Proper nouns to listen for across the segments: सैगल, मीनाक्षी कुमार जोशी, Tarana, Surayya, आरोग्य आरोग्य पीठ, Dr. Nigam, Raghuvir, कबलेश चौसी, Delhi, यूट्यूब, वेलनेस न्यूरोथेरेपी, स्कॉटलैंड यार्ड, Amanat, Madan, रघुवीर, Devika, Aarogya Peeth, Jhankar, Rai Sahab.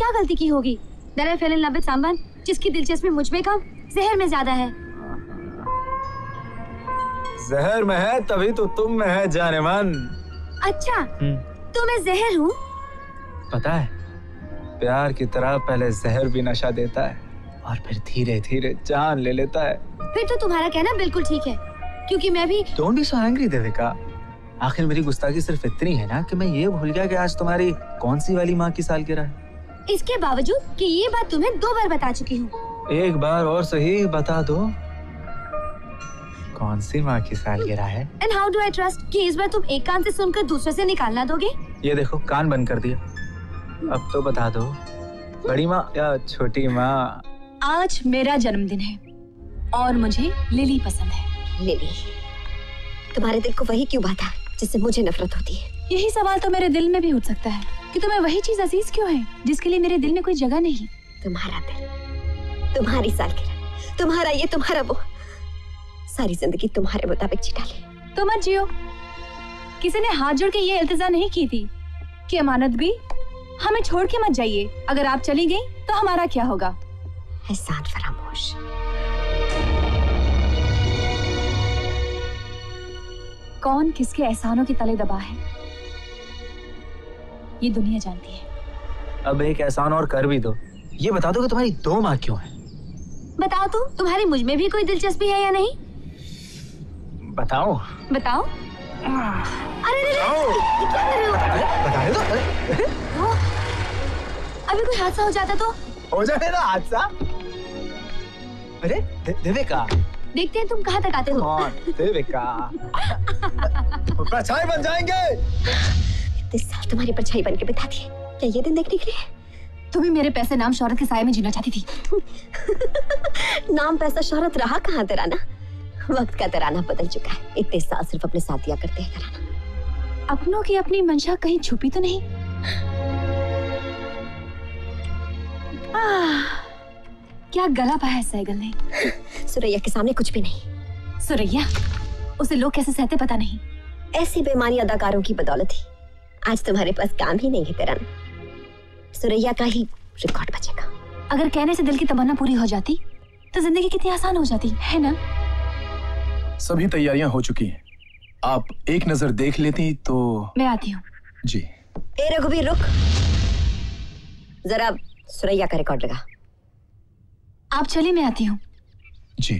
क्या गलती की होगी? दरअसल फैल इन लव विद समवन जिसकी दिलचस्पी मुझ में कम, जहर में ज्यादा है। जहर में है तभी तो तुम में है जानेमान। अच्छा तो मैं जहर हूँ? पता है प्यार की तरह पहले जहर भी नशा देता है और फिर धीरे धीरे जान ले लेता है। फिर तो तुम्हारा कहना बिल्कुल ठीक है क्योंकि मैं भी। Don't be so angry Devika, आखिर मेरी गुस्ताखी सिर्फ इतनी है ना कि मैं ये भूल गया कि आज तुम्हारी कौन सी वाली माँ की सालगिरह है। इसके बावजूद कि ये बात तुम्हें 2 बार बता चुकी हूँ। एक बार और सही बता दो, कौन सी माँ की सालगिरह है? And how do I trust कि इस बार तुम एक कान से सुनकर दूसरे से निकालना दोगे? ये देखो कान बंद कर दिया, अब तो बता दो बड़ी माँ या छोटी माँ? आज मेरा जन्मदिन है और मुझे लिली पसंद है। लिली? तुम्हारे दिल को वही क्यों भाता जिससे मुझे नफरत होती है? यही सवाल तो मेरे दिल में भी उठ सकता है कि तुम्हें वही चीज अजीज क्यों है जिसके लिए मेरे दिल में कोई जगह नहीं। तुम्हारा दिल, तुम्हारी सालगिरह, तुम्हारा ये, तुम्हारा वो, सारी जिंदगी तुम्हारे मुताबिक जी डाले। तो मत जियो। किसी ने हाथ जोड़ के ये इल्तिजा नहीं की थी कि अमानत भी हमें छोड़ के मत जाइए, अगर आप चली गयी तो हमारा क्या होगा। एहसान फरामोश। कौन किसके एहसानों के तले दबा है ये दुनिया जानती है। अब एक एहसान और कर भी दो, ये बता दो कि तुम्हारी 2 माँ क्यों हैं? बताओ तो, तुम्हारी मुझ में भी कोई दिलचस्पी है या नहीं? बताओ। बताओ। अरे क्या कर रहे हो? बताने दो। अभी कोई हादसा हो जाता तो? हो जाए ना हादसा। अरे देविका, देखते हैं तुम कहाँ तक आते हो। देविका परछाई बन जाएंगे। 30 साल तुम्हारी परछाई बनके बिता दिए, क्या ये दिन देखने के लिए? तुम्हें मेरे पैसे नाम शोहरत के साये में जीना चाहती थी। नाम पैसा शोहरत रहा कहाँ तराना, वक्त का तराना बदल चुका है। इतने साल सिर्फ अपने साथ दिया करते हैं तराना। अपनों की अपनी मंशा कहीं छुपी तो नहीं? क्या गला पाया है सैगल ने। सुरैया के सामने कुछ भी नहीं। सुरैया, उसे लोग कैसे सहते पता नहीं। ऐसी बेईमानी अदाकारों की बदौलत ही आज तुम्हारे पास काम ही नहीं है तरण। सुरैया का ही रिकॉर्ड बचेगा। अगर कहने से दिल की तमन्ना पूरी हो जाती तो जिंदगी कितनी आसान हो जाती है ना। सभी तैयारियां हो चुकी हैं। आप एक नजर देख लेती तो। मैं आती हूँ जी। ए रघुवीर रुक जरा, सुरैया का रिकॉर्ड लगा। आप चलिए, मैं आती हूँ जी।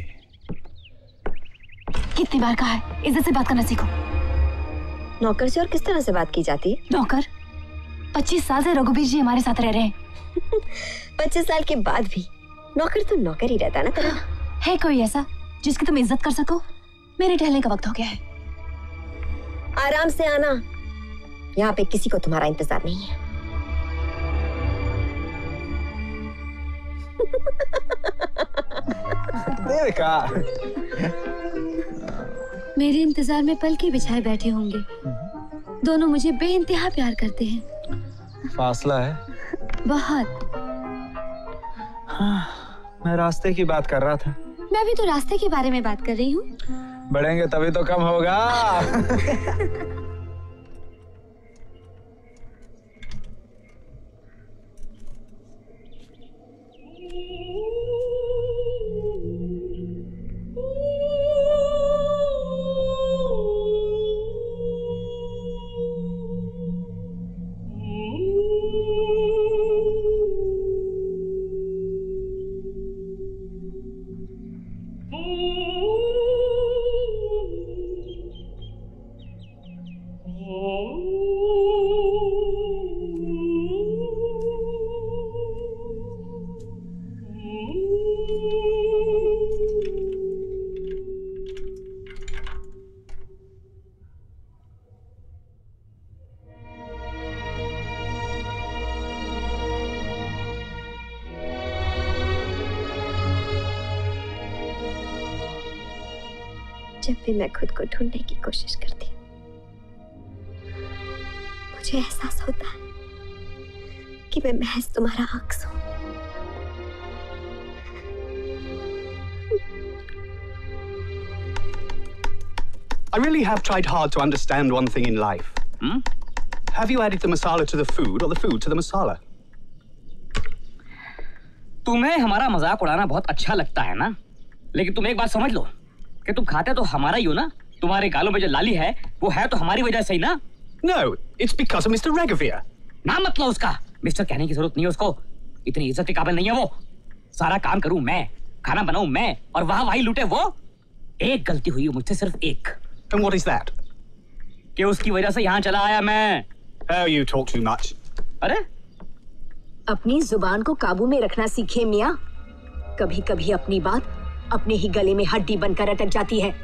कितनी बार कहा है इज्जत से बात करना सीखो। नौकर से और किस तरह से बात की जाती है? नौकर 25 साल से रघुवीर जी हमारे साथ रह रहे हैं। 25 साल के बाद भी नौकर तो नौकर ही रहता ना। तरह है कोई ऐसा जिसकी तुम इज्जत कर सको? मेरे टहलने का वक्त हो गया है, आराम से आना। यहाँ पे किसी को तुम्हारा इंतजार नहीं है। देविका, मेरे इंतजार में पल के बिछाए बैठे होंगे। दोनों मुझे बेइंतहा प्यार करते हैं। फासला है बहुत। हाँ, मैं रास्ते की बात कर रहा था। मैं भी तो रास्ते के बारे में बात कर रही हूँ। बढ़ेंगे तभी तो कम होगा। मैं खुद को ढूंढने की कोशिश करती हूँ, मुझे एहसास होता है कि मैं महज तुम्हारा अक्स हूँ। I really have tried hard to understand one thing in life. Have you added the masala to the food or the food to the masala? तुम्हें हमारा मजाक उड़ाना बहुत अच्छा लगता है ना, लेकिन तुम एक बात समझ लो कि तुम खाते तो हमारा ही हो ना। तुम्हारे गालों में जो लाली है वो है तो हमारी वजह से ही ना। No, it's because of Mr. Raghuvir. ना मतलब उसका मिस्टर कहने की जरूरत नहीं है उसको। इतनी इज्जत के काबिल नहीं है वो। सारा काम करूं मैं, खाना बनाऊं मैं, और वहाँ वही लूटे वो। एक गलती हुई मुझसे, सिर्फ एक। And what is that? कि उसकी वजह से यहाँ चला आया मैं। Oh, you talk too much. अरे अपनी जुबान को काबू में रखना सीखे मियाँ। कभी कभी अपनी बात अपने ही गले में हड्डी बनकर अटक जाती है।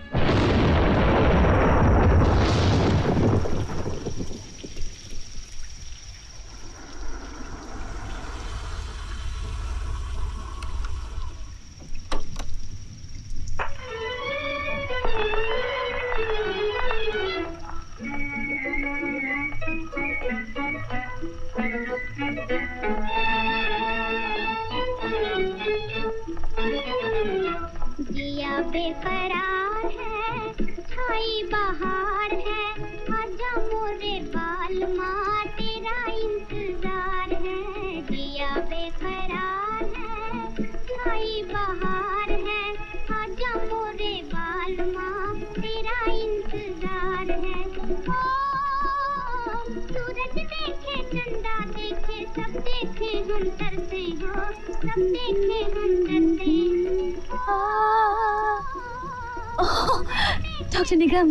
डॉक्टर निगम,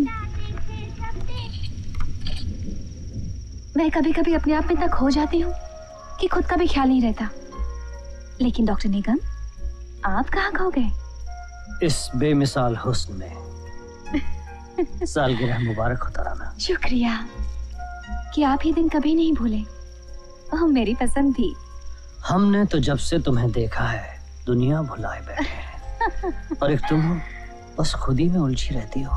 मैं कभी कभी अपने आप में तक हो जाती हूँ कि खुद का भी ख्याल नहीं रहता। लेकिन डॉक्टर निगम, आप कहाँ खो गए इस बेमिसाल हुस्न में। सालगिरह मुबारक हो तराना। शुक्रिया कि आप ये दिन कभी नहीं भूले, और मेरी पसंद भी। हमने तो जब से तुम्हें देखा है दुनिया भुलाए बैठे है। और एक तुम हो, बस खुद ही में उलझी रहती हो।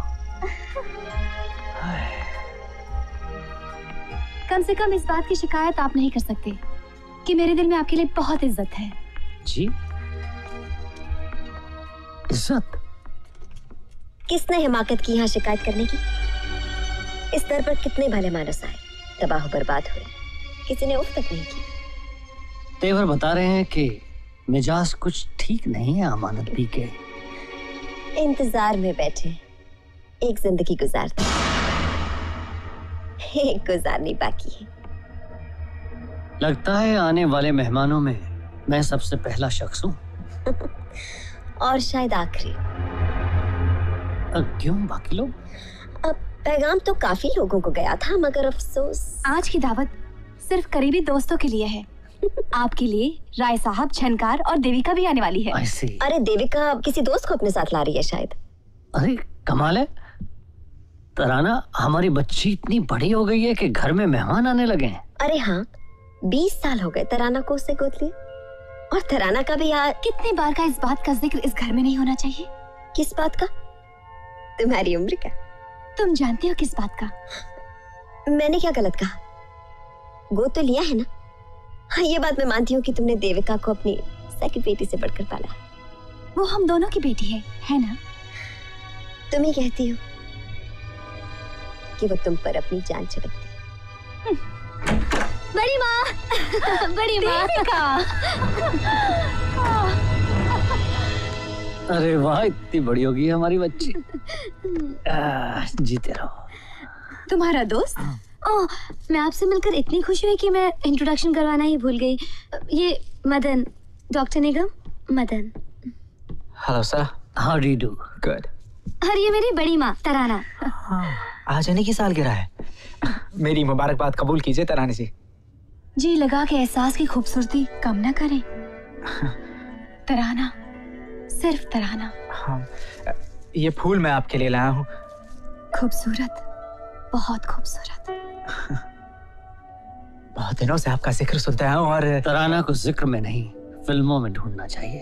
कम से कम इस बात की शिकायत आप नहीं कर सकते कि मेरे दिल में आपके लिए बहुत इज्जत है। जी? इज्जत? किसने हिमाकत की यहाँ शिकायत करने की? इस दर पर कितने भले मानस आए, तबाह बर्बाद हुए, किसी ने उफ तक नहीं की। तेवर बता रहे हैं कि मिजाज कुछ ठीक नहीं है अमानत भी के। इंतजार में बैठे, एक जिंदगी गुजारते, एक गुजारनी बाकी है। लगता है आने वाले मेहमानों में मैं सबसे पहला शख्स हूँ। और शायद आखिरी। अब क्यों बाकी लोग? अब पैगाम तो काफी लोगों को गया था, मगर अफसोस आज की दावत सिर्फ करीबी दोस्तों के लिए है। आपके लिए राय साहब, झनकार और देविका भी आने वाली है। अरे देविका किसी दोस्त को अपने साथ ला रही है शायद। अरे कमाल है तराना, हमारी बच्ची इतनी बड़ी हो गई है कि घर में मेहमान आने लगे हैं। अरे हाँ, 20 साल हो गए तराना को उससे गोद लिए, और तराना का भी यार कितने बार का इस बात का जिक्र इस घर में नहीं होना चाहिए। किस बात का? तुम्हारी उम्र का। तुम जानते हो किस बात का? मैंने क्या गलत कहा? गोद तो लिया है ना। हाँ, ये बात मैं मानती हूँ कि तुमने देविका को अपनी सगी बेटी से बढ़कर पाला। वो हम दोनों की बेटी है ना? तुम ही कहती हो कि वो तुम पर अपनी जान छिड़कती। बड़ी माँ, बड़ी माँ। अरे वाह, इतनी बड़ी होगी हमारी बच्ची। जीते रहो। तुम्हारा दोस्त? ओह, मैं आपसे मिलकर इतनी खुश हुई कि मैं इंट्रोडक्शन करवाना ही भूल गई। ये Madan, doctor Nigam, Madan. Hello sir, how do you do? Good. और ये मेरी बड़ी माँ तराना। आज आने की सालगिरह है। मेरी मुबारकबाद कबूल कीजिए तराना जी। जी लगा के एहसास की खूबसूरती कम ना करें। तराना, सिर्फ तराना। हाँ, ये फूल मैं आपके लिए लाया हूँ। खूबसूरत, बहुत खूबसूरत। बहुत दिनों से आपका जिक्र सुनते हैं। और तराना को जिक्र में नहीं, फिल्मों में ढूंढना चाहिए।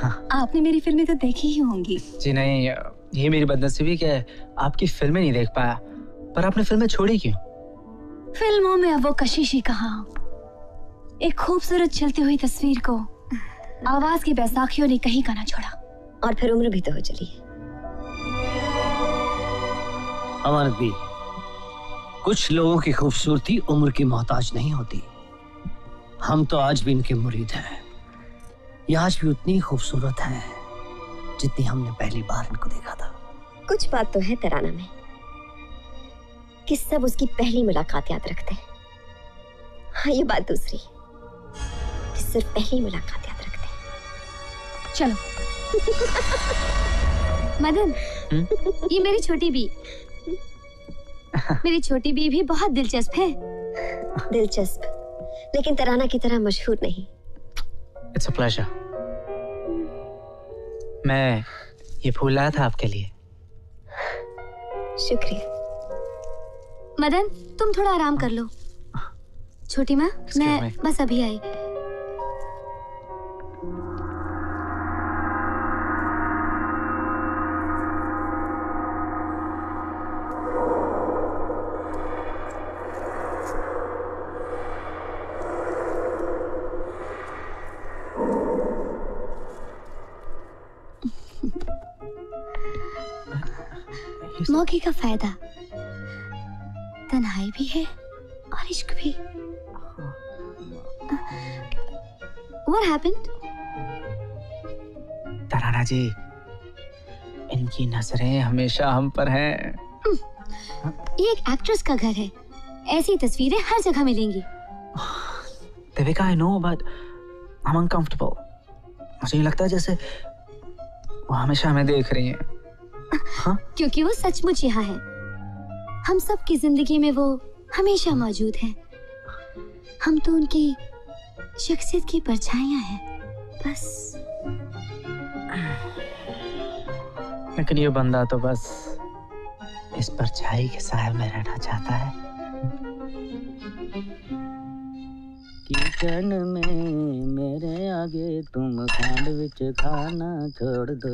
हाँ। आपने मेरी फिल्में तो देखी ही होंगी। जी नहीं, ये मेरी बदनसीबी है आपकी फिल्में नहीं देख पाया। पर आपने फिल्में छोड़ी क्यों? फिल्मों में अब वो कशिश ही कहाँ। एक खूबसूरत चलती हुई तस्वीर को आवाज की बैसाखियों ने कहीं का ना छोड़ा। और फिर उम्र भी तो हो चली है। अमानत भी, कुछ लोगों की खूबसूरती उम्र की मोहताज नहीं होती। हम तो आज भी इनके मुरीद हैं। ये आज भी उतनी खूबसूरत है जितनी हमने पहली बार इनको देखा था। कुछ बात तो है तराना में कि सब उसकी पहली मुलाकात याद रखते हैं। हाँ, ये बात दूसरी कि सिर्फ पहली मुलाकात याद रखते हैं। चलो। मदन, ये मेरी छोटी बी। मेरी छोटी बी भी बहुत दिलचस्प है। दिलचस्प, लेकिन तराना की तरह मशहूर नहीं। It's a pleasure. मैं ये फूल लाया था आपके लिए। शुक्रिया। मदन, तुम थोड़ा आराम कर लो। छोटी माँ, मैं बस अभी आई। मौके का फायदा, तन्हाई भी है और इश्क भी। What happened? तराना जी, इनकी नजरें हमेशा हम पर हैं। ये एक एक्ट्रेस का घर है, ऐसी तस्वीरें हर जगह मिलेंगी। Devika, I know, but I'm uncomfortable. मुझे लगता है जैसे वो हमेशा हमें देख रही हैं। हाँ? क्योंकि वो सचमुच यहाँ है। हम सब की जिंदगी में वो हमेशा मौजूद है। हम तो उनकी शख्सियत की परछाइयां हैं, बस। लेकिन ये बंदा तो बस इस परछाई के साए में रहना चाहता है। किचन में मेरे आगे तुम खांड विच खाना छोड़ दो।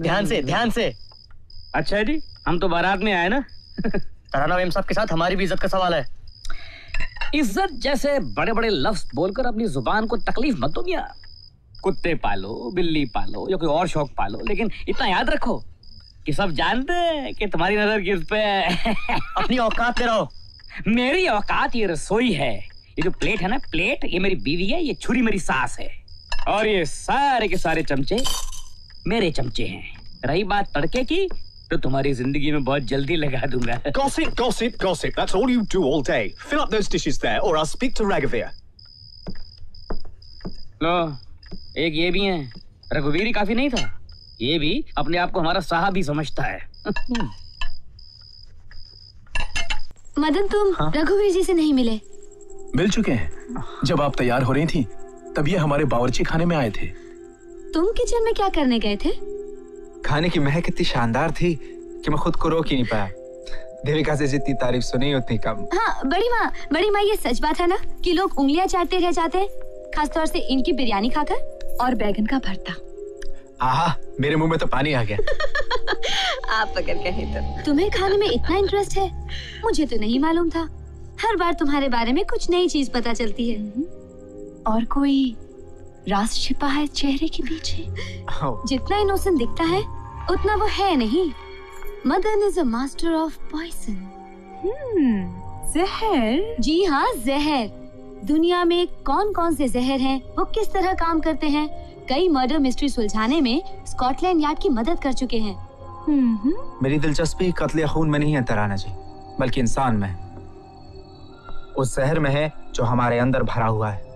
ध्यान से, ध्यान से। अच्छा जी, हम तो बारात में आए ना। तराना मैम साहब के साथ हमारी भी इज्जत का सवाल है। इज्जत जैसे बड़े बड़े लफ्ज बोलकर अपनी जुबान को तकलीफ मत दो मियां। कुत्ते पालो, बिल्ली पालो या कोई और शौक पालो, लेकिन इतना याद रखो कि सब जानते हैं कि तुम्हारी नजर किस पे है। अपनी औकात पे रहो। मेरी औकात ये रसोई है, ये जो प्लेट है ना प्लेट, ये मेरी बीवी है, ये छुरी मेरी सास है, और ये सारे के सारे चमचे मेरे चमचे हैं। रही बात तड़के की, तो तुम्हारी जिंदगी में बहुत जल्दी लगा दूंगा। Gossip, gossip, gossip. That's all you do all day. Fill up those dishes there, or I'll speak to Raghuvir. लो, एक ये भी है। रघुवीर ही काफी नहीं था, ये भी अपने आप को हमारा साहब ही समझता है। मदन, तुम हाँ? रघुवीर जी से नहीं मिले? मिल चुके हैं। जब आप तैयार हो रही थी तब ये हमारे बावर्ची खाने में आए थे। तुम किचन में क्या करने गए थे? खाने की महक इतनी शानदार थी कि मैं खुद को रोक ही नहीं पाया। देविका से जितनी तारीफ सुनी उतनी कम। हाँ, बड़ी माँ ये सच बात है ना कि लोग उंगलियां चाटते रह जाते हैं, खासतौर से इनकी बिरयानी खाकर और बैगन का भरता। आहा, मेरे मुंह में तो पानी आ गया। आप पकड़ कहे तो। तुम्हें खाने में इतना इंटरेस्ट है, मुझे तो नहीं मालूम था। हर बार तुम्हारे बारे में कुछ नई चीज पता चलती है। और कोई राज छिपा है चेहरे के पीछे। जितना इनोसेंट दिखता है उतना वो है नहीं। Madan is a master of poison. जहर? जी हाँ, जहर। दुनिया में कौन कौन से जहर हैं, वो किस तरह काम करते हैं, कई मर्डर मिस्ट्री सुलझाने में स्कॉटलैंड यार्ड की मदद कर चुके हैं। मेरी दिलचस्पी कत्ले खून में नहीं है तराना जी, बल्कि इंसान में, उस जहर में है जो हमारे अंदर भरा हुआ है,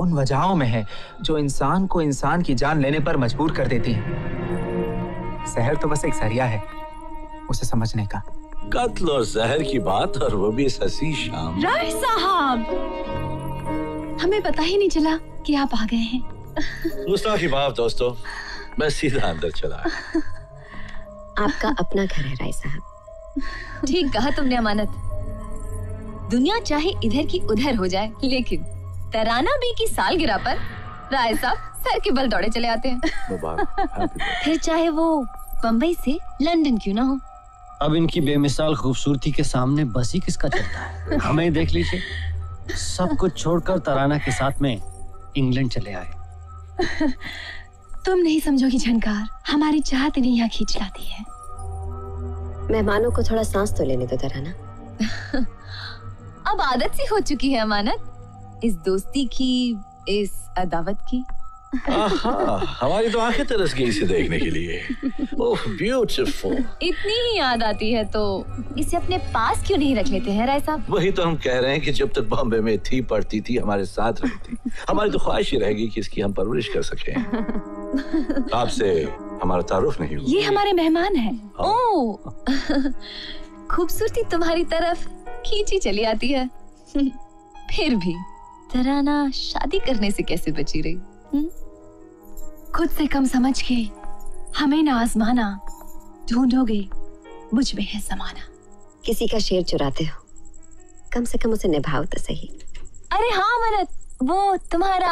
उन वजहों में है जो इंसान को इंसान की जान लेने पर मजबूर कर देती है। जहर तो बस एक जरिया है उसे समझने का। कत्ल और जहर की बात, और वो भी इस हंसी शाम। राय साहब, हमें पता ही नहीं चला कि आप आ गए हैं। गुस्ताखी माफ दोस्तों, मैं सीधा अंदर चला। आपका अपना घर है राय साहब। ठीक कहा तुमने अमानत। दुनिया चाहे इधर की उधर हो जाए, लेकिन तराना बी की सालगिरह पर राय साहब सर के बल दौड़े चले आते हैं। फिर चाहे वो बम्बई से लंदन क्यों ना हो। अब इनकी बेमिसाल खूबसूरती के सामने बसी किसका चलता है। हमें देख लीजिए, सब कुछ छोड़कर तराना के साथ में इंग्लैंड चले आए। तुम नहीं समझोगी झनकार, हमारी चाहत इन्हें यहाँ खींच लाती है। मेहमानों को थोड़ा सांस तो लेने दो तराना। अब आदत सी हो चुकी है अमानत, इस दोस्ती की, इस अदावत की। हमारी तो आंखें तरस गई इसे देखने के लिए। Oh beautiful. इतनी ही याद आती है तो इसे अपने पास क्यों नहीं रख लेते हैं राय साहब? वही तो हम कह रहे हैं कि जब तक बॉम्बे में थी, पढ़ती थी, हमारे साथ रहती। हमारी तो ख्वाहिश ही रहेगी कि इसकी हम परवरिश कर सकें। आपसे हमारा तारुफ नहीं हुआ। ये हमारे मेहमान हैं। ओह, खूबसूरती तुम्हारी तरफ खींची चली आती है। फिर भी तराना शादी करने से कैसे बची रही? खुद से कम समझ के हमें ना आजमाना, ढूंढोगे मुझ में है समाना। किसी का शेर चुराते हो, कम से कम उसे निभाओ तो सही। अरे हाँ अमरत, वो तुम्हारा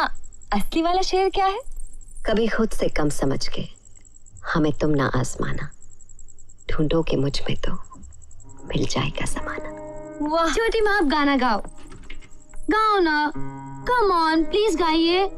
असली वाला शेर क्या है? कभी खुद से कम समझ के हमें तुम ना आजमाना, ढूंढोगे मुझ में तो मिल जाएगा समाना। वाह छोटी माँ, आप गाना गाओ। गाओ ना, कम ऑन प्लीज गाइए।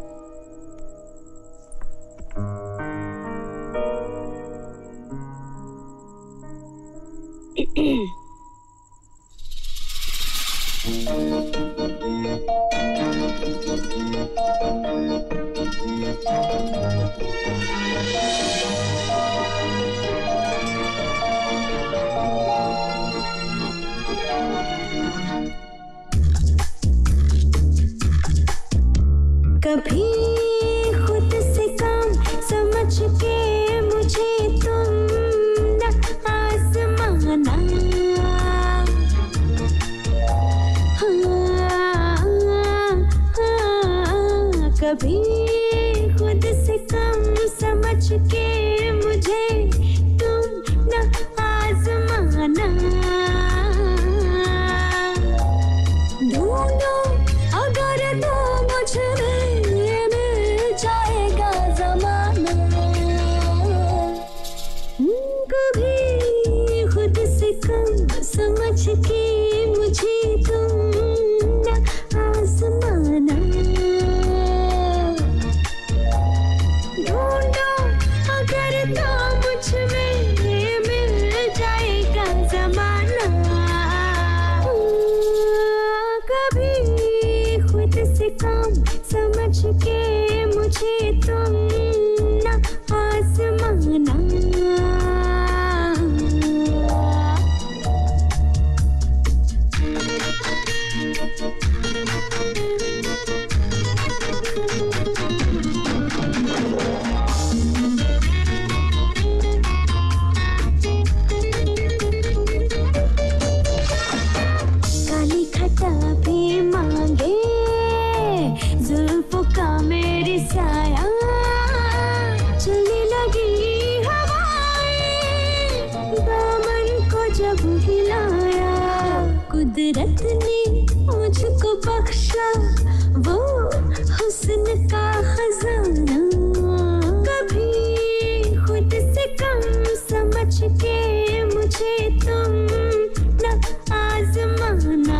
कभी खुद से काम समझ के मुझे तुम आजमाना। हाँ, कभी खुद से कम समझ के मुझे तुम न आजमाना। ढूंढो अगर तो मुझे समझके मुझे तुम न आजमाना, कुदरत ने मुझको बख्शा वो हुस्न का खजाना, कभी खुद से कम समझ के मुझे तुम न आजमाना।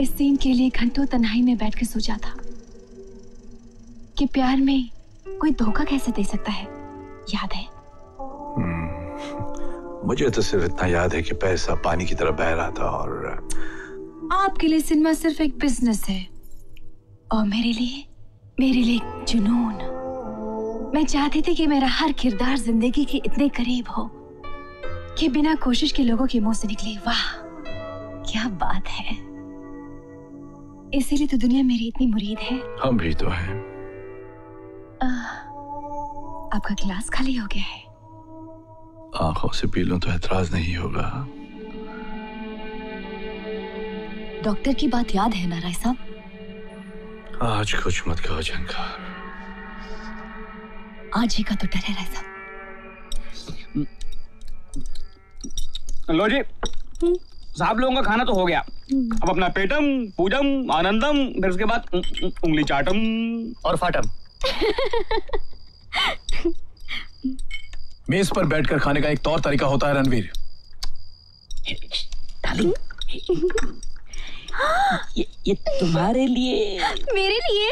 इस सीन के लिए घंटों तन्हाई में बैठ के सोचा था कि प्यार में कोई धोखा कैसे दे सकता है। याद है? मुझे तो सिर्फ इतना याद है कि पैसा पानी की तरह बह रहा था और आपके लिए सिनेमा सिर्फ एक बिजनेस है और मेरे लिए जुनून। मैं चाहती थी कि मेरा हर किरदार जिंदगी के इतने करीब हो कि बिना कोशिश के लोगों के मुंह से निकले वाह क्या बात है। इसीलिए तो दुनिया मेरी इतनी मुरीद है। हम भी तो हैं। आपका गिलास खाली हो गया है। आंखों से पी लूं तो एतराज नहीं होगा। डॉक्टर की बात याद है ना राय साहब? आज कुछ मत कहो झंकार। आज ही का तो डर है राय साहब। लो जी साहब लोगों का खाना तो हो गया। अब अपना पेटम पूजम आनंदम फिर उसके बाद उंगली चाटम और फाटम। मेज पर बैठकर खाने का एक तौर तरीका होता है रणवीर। ये तुम्हारे लिए? मेरे लिए?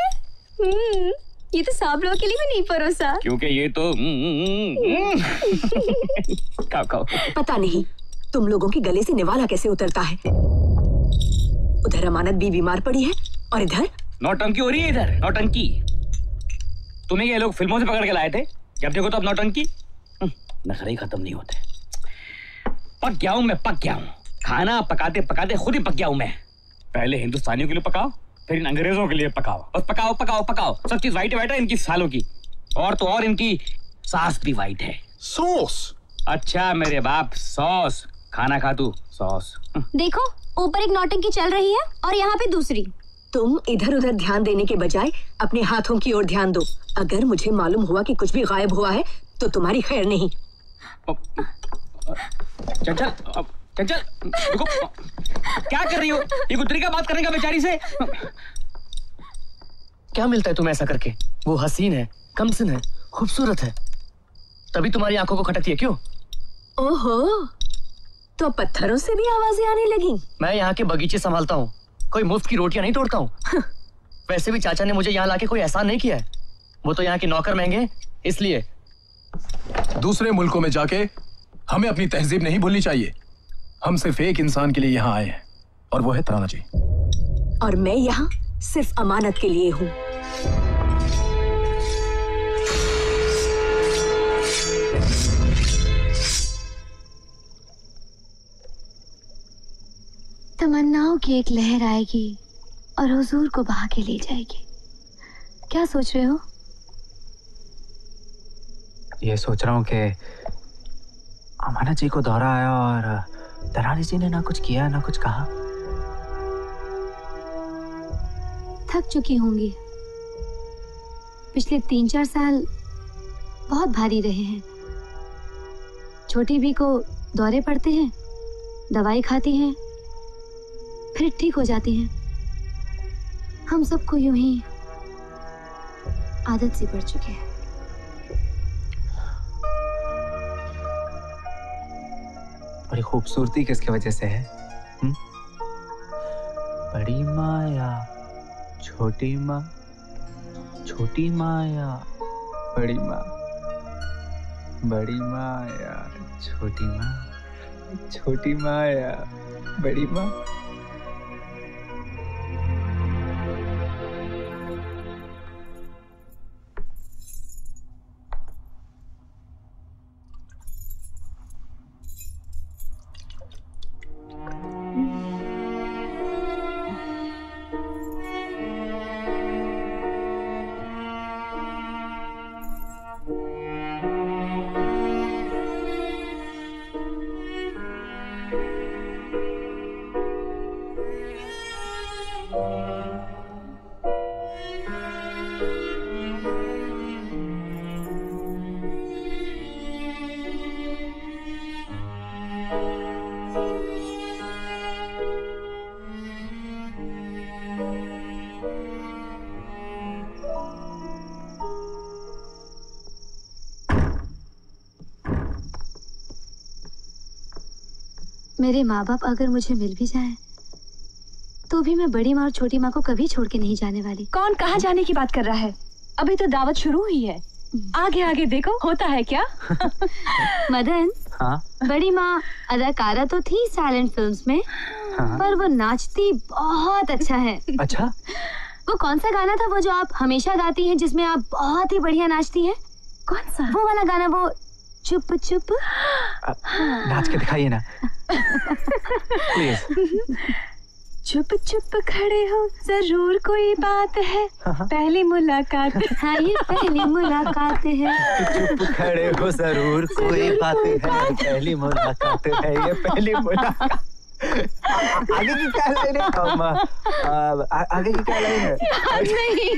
ये तो सांप लोगों के लिए भी नहीं परोसा, क्योंकि ये तो खाओ खाओ। पता नहीं तुम लोगों के गले से निवाला कैसे उतरता है। उधर अमानत भी बीमार पड़ी है और इधर नौटंकी हो रही है। इधर नौटंकी तुम्हें ये लोग फिल्मों से पकड़ के लाए थे, जब देखो तो अब नौटंकी। नखरे ही खत्म नहीं होते। पक गया हूं मैं, पक गया हूं। खाना पकाते पकाते खुद ही पक गया हूं मैं। पहले हिंदुस्तानियों के लिए पकाओ, फिर इन अंग्रेजों के लिए पकाओ, और पकाओ पकाओ पकाओ। सब चीज वाइट वाइट है इनकी सालों की, और तो और इनकी सास भी वाइट है। सॉस। अच्छा मेरे बाप, सॉस। खाना खा तू, सॉस। देखो ऊपर एक नौटंकी चल रही है और यहाँ पे दूसरी। तुम इधर उधर ध्यान देने के बजाय अपने हाथों की ओर ध्यान दो। अगर मुझे मालूम हुआ कि कुछ भी गायब हुआ है तो तुम्हारी खैर नहीं। चंचल, चंचल, देखो क्या कर रही हो? ये गुदरी का बात करने का बेचारी से क्या मिलता है तुम्हें ऐसा करके? वो हसीन है, कमसिन है, खूबसूरत है, तभी तुम्हारी आंखों को खटकती है क्यों? ओहो, तो पत्थरों से भी आवाजें आने लगी। मैं यहाँ के बगीचे संभालता हूँ, कोई मुफ्त की रोटियां नहीं तोड़ता हूँ। वैसे भी चाचा ने मुझे यहाँ लाके कोई एहसान नहीं किया है। वो तो यहाँ के नौकर महंगे, इसलिए। दूसरे मुल्कों में जाके हमें अपनी तहजीब नहीं भूलनी चाहिए। हम सिर्फ एक इंसान के लिए यहाँ आए हैं और वो है तराना जी। और मैं यहाँ सिर्फ अमानत के लिए हूँ। तमन्नाओं की एक लहर आएगी और हुजूर को बहा के ले जाएगी। क्या सोच रहे हो? ये सोच रहा हूँ कि अमानत जी को दौरा आया और तरानी जी ने ना कुछ किया ना कुछ कहा। थक चुकी होंगी, पिछले 3-4 साल बहुत भारी रहे हैं। छोटी भी को दौरे पड़ते हैं, दवाई खाती हैं, फिर ठीक हो जाती हैं। हम सबको यूं ही आदत सी पड़ चुकी है। बड़ी खूबसूरती किसकी वजह से है? बड़ी माया, छोटी माँ, छोटी माया, बड़ी माँ, बड़ी माया, छोटी माँ, छोटी माया, बड़ी माँ। मेरे माँ बाप अगर मुझे मिल भी जाए तो भी मैं बड़ी माँ और छोटी माँ को कभी छोड़ के नहीं जाने वाली। कौन कहाँ जाने की बात कर रहा है? अभी तो दावत शुरू हुई है, आगे आगे देखो होता है क्या। मदन। हाँ? बड़ी माँ अदाकारा तो थी साइलेंट फिल्म्स में। हाँ? पर वो नाचती बहुत अच्छा है। अच्छा? वो कौन सा गाना था वो जो आप हमेशा गाती है जिसमें आप बहुत ही बढ़िया नाचती है? कौन सा वो वाला गाना? वो चुप चुप। नाच के दिखाइए ना प्लीज। चुप चुप खड़े हो, जरूर कोई बात है, पहली मुलाकात। हाँ, ये पहली मुलाकात है। चुप खड़े हो, जरूर कोई बात है, पहली मुलाकात है, ये पहली मुलाकात। आगे की क्या लाइन है? आगे की क्या लाइन है? नहीं।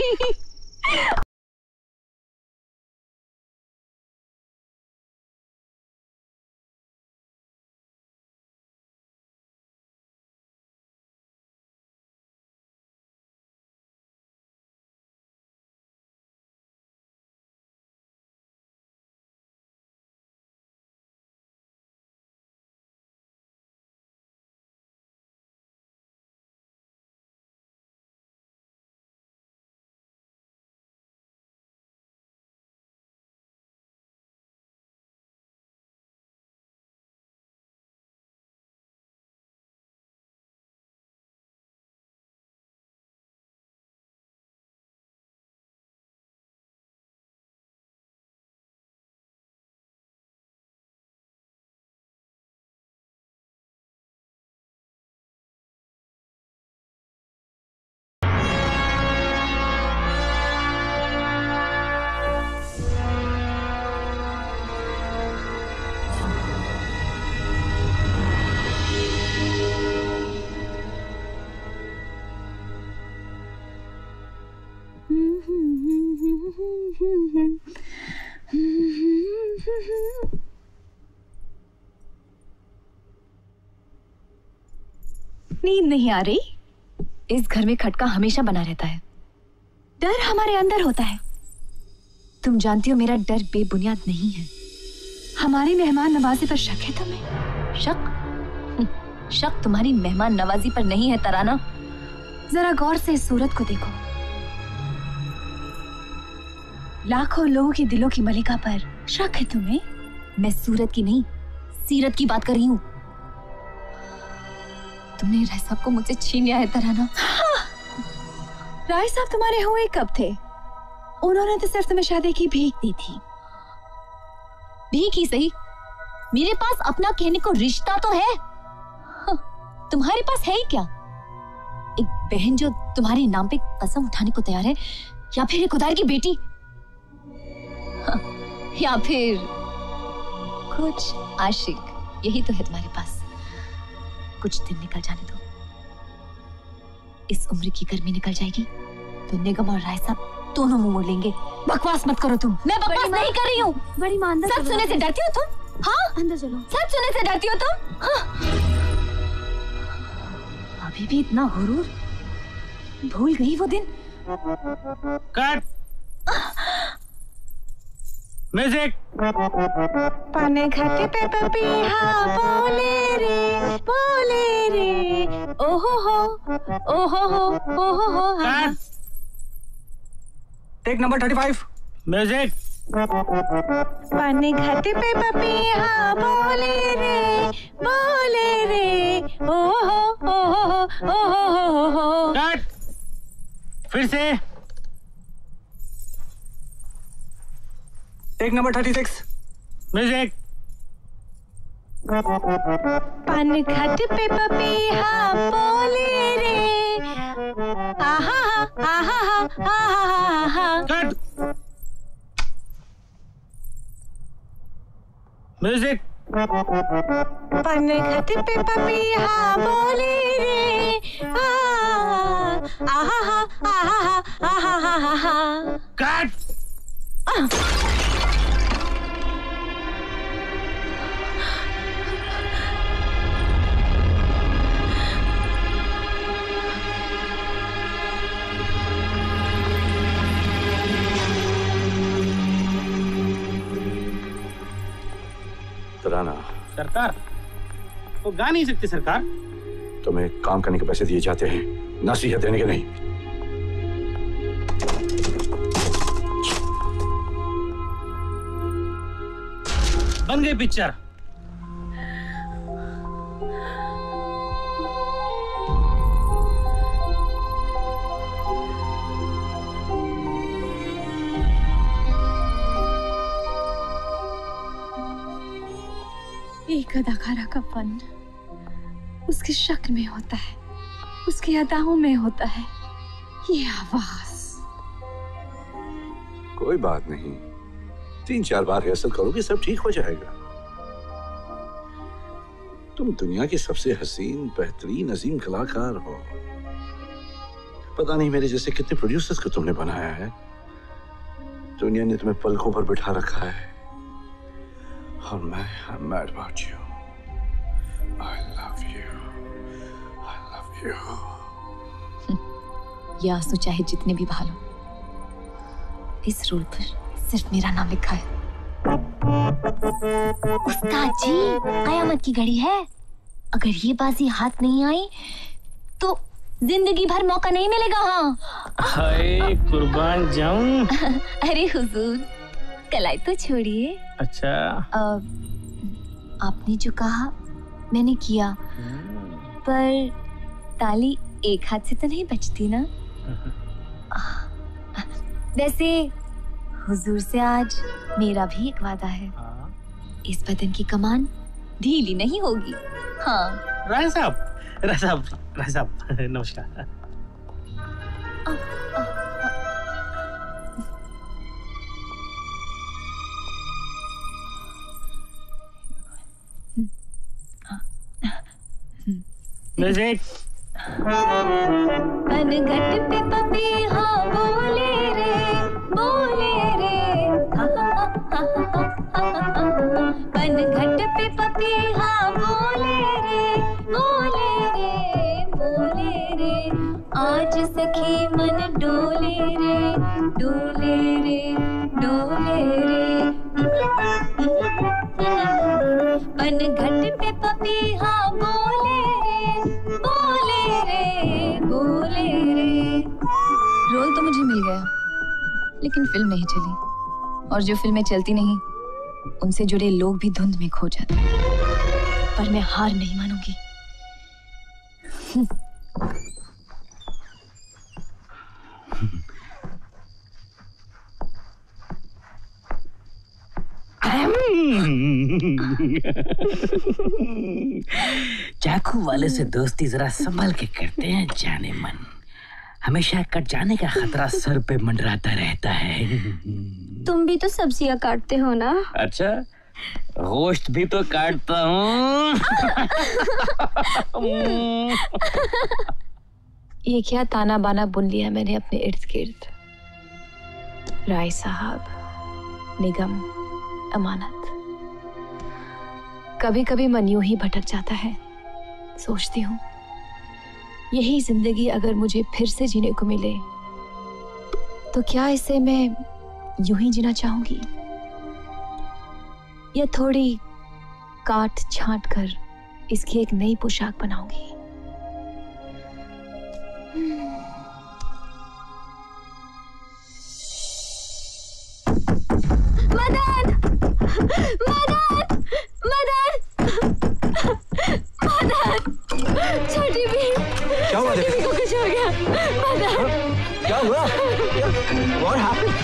नींद नहीं आ रही? इस घर में खटका हमेशा बना रहता है। डर हमारे अंदर होता है। तुम जानती हो मेरा डर बेबुनियाद नहीं है। हमारे मेहमान नवाजी पर शक है तुम्हें? शक? शक तुम्हारी मेहमान नवाजी पर नहीं है तराना। जरा गौर से इस सूरत को देखो। लाखों लोगों के दिलों की मलिका पर शक है तुम्हें? मैं सूरत की नहीं, सीरत की बात कर रही हूँ। तुमने राय साहब को मुझसे छीन लिया है तराना। हाँ। राय साहब तुम्हारे हुए कब थे? उन्होंने तो सिर्फ तुम्हें शादी की भीख दी थी। भीख ही सही, मेरे पास अपना कहने को रिश्ता तो है। हाँ। तुम्हारे पास है ही क्या? एक बहन जो तुम्हारे नाम पे कसम उठाने को तैयार है, या फिर एक खुदार की बेटी, हाँ। या फिर कुछ आशिक, यही तो है तुम्हारे पास। कुछ दिन निकल जाने दो, इस उम्र की गर्मी निकल जाएगी तो निगम और राय साहब दोनों मुंह मोड़ लेंगे। बकवास मत करो तुम। मैं बकवास नहीं कर रही हूँ। बड़ी ईमानदार। सच सुनने से डरती हो तुम? हाँ, अंदर चलो। सच सुनने से डरती हो तुम? हाँ। अभी भी इतना गुरूर, भूल गई वो दिन। कट। म्यूजिक। पाने घाटे पे पपीहा बोले रे बोले रे, ओहो हो ओहो हो ओहो हो। Take number 35। म्यूजिक। पाने घाटे पे पपीहा बोले रे ओहो ओहो हो ओहो हो। कट। फिर से। Take number 36। म्यूजिक। पान घाट पे पपीहा बोले रे आहा आहा आहा। कट। म्यूजिक। पान घाट पे पपीहा बोले रे आहा आहा आहा आहा। कट। तराना। सरकार वो गा नहीं सकते। सरकार तुम्हें काम करने के पैसे दिए जाते हैं, नसीहत देने के नहीं। बन गई पिक्चर। एक अदाकारा का फन उसकी शक्ल में होता है, उसकी अदाओं में होता है। ये आवाज। कोई बात नहीं, 3-4 बार रिहर्सल करोगे सब ठीक हो जाएगा। तुम दुनिया के सबसे हसीन बेहतरीन अजीम कलाकार हो। पता नहीं मेरे जैसे कितने प्रोड्यूसर्स को तुमने बनाया है। दुनिया ने तुम्हें पलकों पर बिठा रखा है। और मैं I'm mad about you. I love you. I love you. ये आंसू चाहे जितने भी बहा लो, इस रोल पर सिर्फ मेरा नाम लिखा है। उसका जी कयामत की घड़ी है। अगर ये बाजी हाथ नहीं आई तो जिंदगी भर मौका नहीं मिलेगा। हाँ। हाय कुर्बान जाऊं। अरे हुजूर कलाई तो छोड़िए। अच्छा। आपने जो कहा मैंने किया, पर ताली एक हाथ से तो नहीं बजती ना। वैसे हुजूर से आज मेरा भी एक वादा है, इस बदन की कमान ढीली नहीं होगी। हाँ। राय साहब राय साहब राय साहब नमस्कार। म्यूजिक। अनघट पे पपीहा बोले रे बोले रे। मन घट पे पपीहा बोले बोले रे बोले रे। रोल तो मुझे मिल गया लेकिन फिल्म नहीं चली, और जो फिल्में चलती नहीं उनसे जुड़े लोग भी धुंध में खो जाते हैं। पर मैं हार नहीं मानूंगी। चाकू वाले से दोस्ती जरा संभल के करते हैं जाने मन, हमेशा कट जाने का खतरा सर पे मंडराता रहता है। तुम भी तो सब्जियां काटते हो ना? अच्छा, गोश्त भी तो काटता हूँ। ये क्या ताना बाना बुन लिया मैंने अपने इर्द गिर्द। राय साहब, निगम, अमानत। कभी कभी मन यूं ही भटक जाता है। सोचती हूँ यही जिंदगी अगर मुझे फिर से जीने को मिले तो क्या इसे मैं यूं ही जीना चाहूंगी, या थोड़ी काट छांट कर इसकी एक नई पोशाक बनाऊंगी। मदन! मदन! मदन! मदन! छोटी भी, क्या हुआ? देखो को कुछ हो गया। मदन! क्या हुआ? What happened?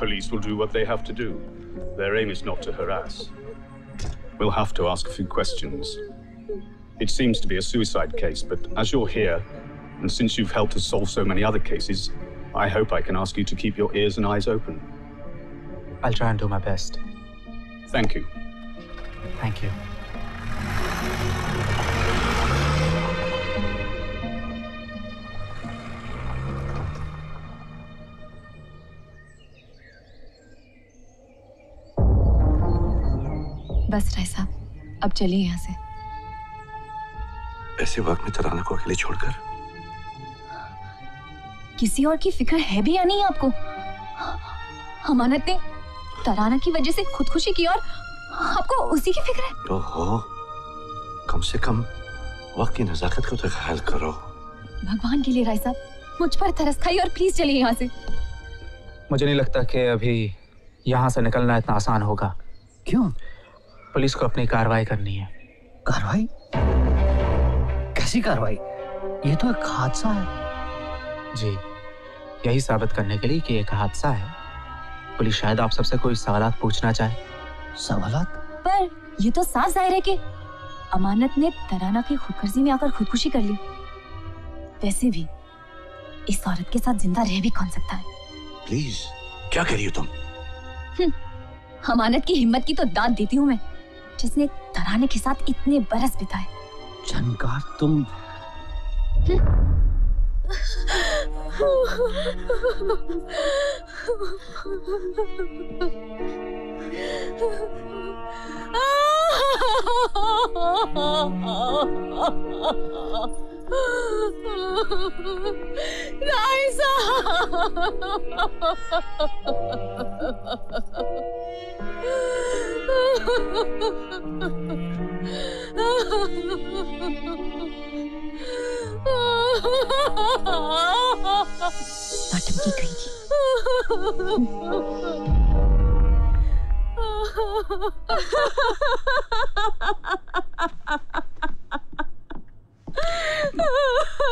Police will do what they have to do. Their aim is not to harass. We'll have to ask a few questions. It seems to be a suicide case, but as you're here, and since you've helped us solve so many other cases, I hope I can ask you to keep your ears and eyes open. I'll try and do my best. Thank you. Thank you. बस राय साहब, अब चलिए यहाँ से। ऐसे वक्त में तराना को अकेले छोड़कर? किसी और की फिक्र है भी या नहीं आपको? अमानत ने तराना की वजह से खुदकुशी की और आपको उसी की फिक्र है? ओहो, कम से कम वक्त की नजाकत को तो ख्याल करो। भगवान के लिए राय साहब, मुझ पर तरस खाइए और प्लीज चलिए यहाँ से। मुझे नहीं लगता कि अभी यहाँ से निकलना इतना आसान होगा। क्यों? पुलिस को अपनी कार्रवाई करनी है। कार्रवाई? कैसी कार्रवाई? ये तो एक हादसा है। जी, यही साबित करने के लिए कि एक हादसा है। पुलिस शायद आप सबसे कोई सवालात पूछना चाहे। सवालात? पर ये तो साफ जाहिर है कि अमानत ने तराना की खुदगर्जी में आकर खुदकुशी कर ली। वैसे भी इस औरत के साथ जिंदा रह भी कौन सकता है? प्लीज, क्या कह रही हो तुम? अमानत की हिम्मत की तो दाद देती हूँ मैं, जिसने तराने के साथ इतने बरस बिताए। झनकार, तुम राय साहब।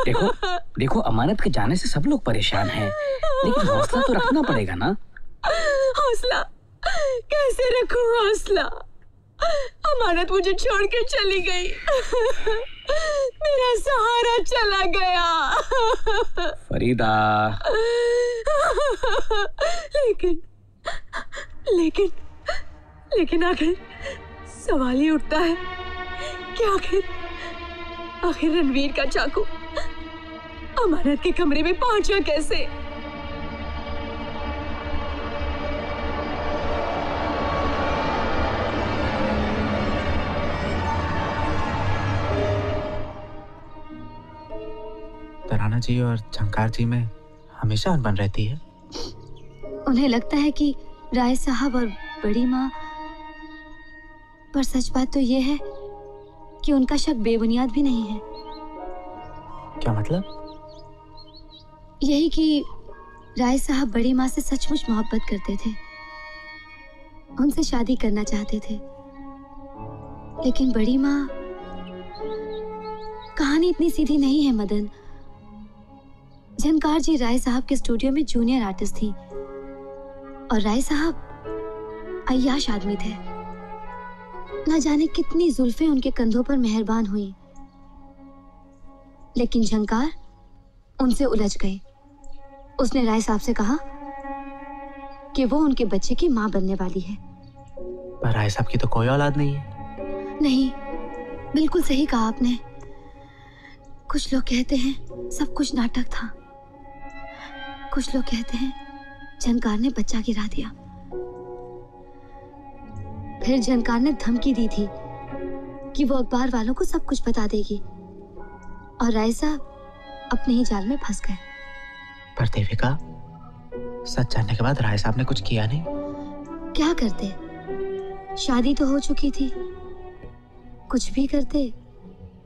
देखो देखो अमानत के जाने से सब लोग परेशान हैं, लेकिन हौसला तो रखना पड़ेगा ना। हौसला कैसे रखूं? हौसला, अमानत मुझे छोड़ के चली गई, मेरा सहारा चला गया। फरीदा, लेकिन लेकिन आखिर सवाल ही उठता है कि आखिर रणवीर का चाकू अमानत के कमरे में पहुंचा कैसे? तराना जी और झंकार जी में हमेशा अनबन रहती है। उन्हें लगता है कि राय साहब और बड़ी माँ पर, सच बात तो यह है कि उनका शक बेबुनियाद भी नहीं है। क्या मतलब? यही कि राय साहब बड़ी माँ से सचमुच मोहब्बत करते थे, उनसे शादी करना चाहते थे, लेकिन बड़ी माँ, कहानी इतनी सीधी नहीं है मदन। झनकार जी राय साहब के स्टूडियो में जूनियर आर्टिस्ट थी और राय साहब अय्याश आदमी थे। ना जाने कितनी जुल्फें उनके कंधों पर मेहरबान हुई, लेकिन झंकार उनसे उलझ गई। उसने राय साहब से कहा कि वो उनके बच्चे की माँ बनने वाली है। पर राय साहब की तो कोई औलाद नहीं है। नहीं, बिल्कुल सही कहा आपने। कुछ लोग कहते हैं सब कुछ नाटक था, कुछ लोग कहते हैं झंकार ने बच्चा गिरा दिया। फिर झंकार ने धमकी दी थी कि वो अखबार वालों को सब कुछ बता देगी और राय साहब अपने ही जाल में फंस गए। पर देविका, सच जानने के बाद राय साहब ने कुछ किया नहीं। क्या करते, शादी तो हो चुकी थी, कुछ भी करते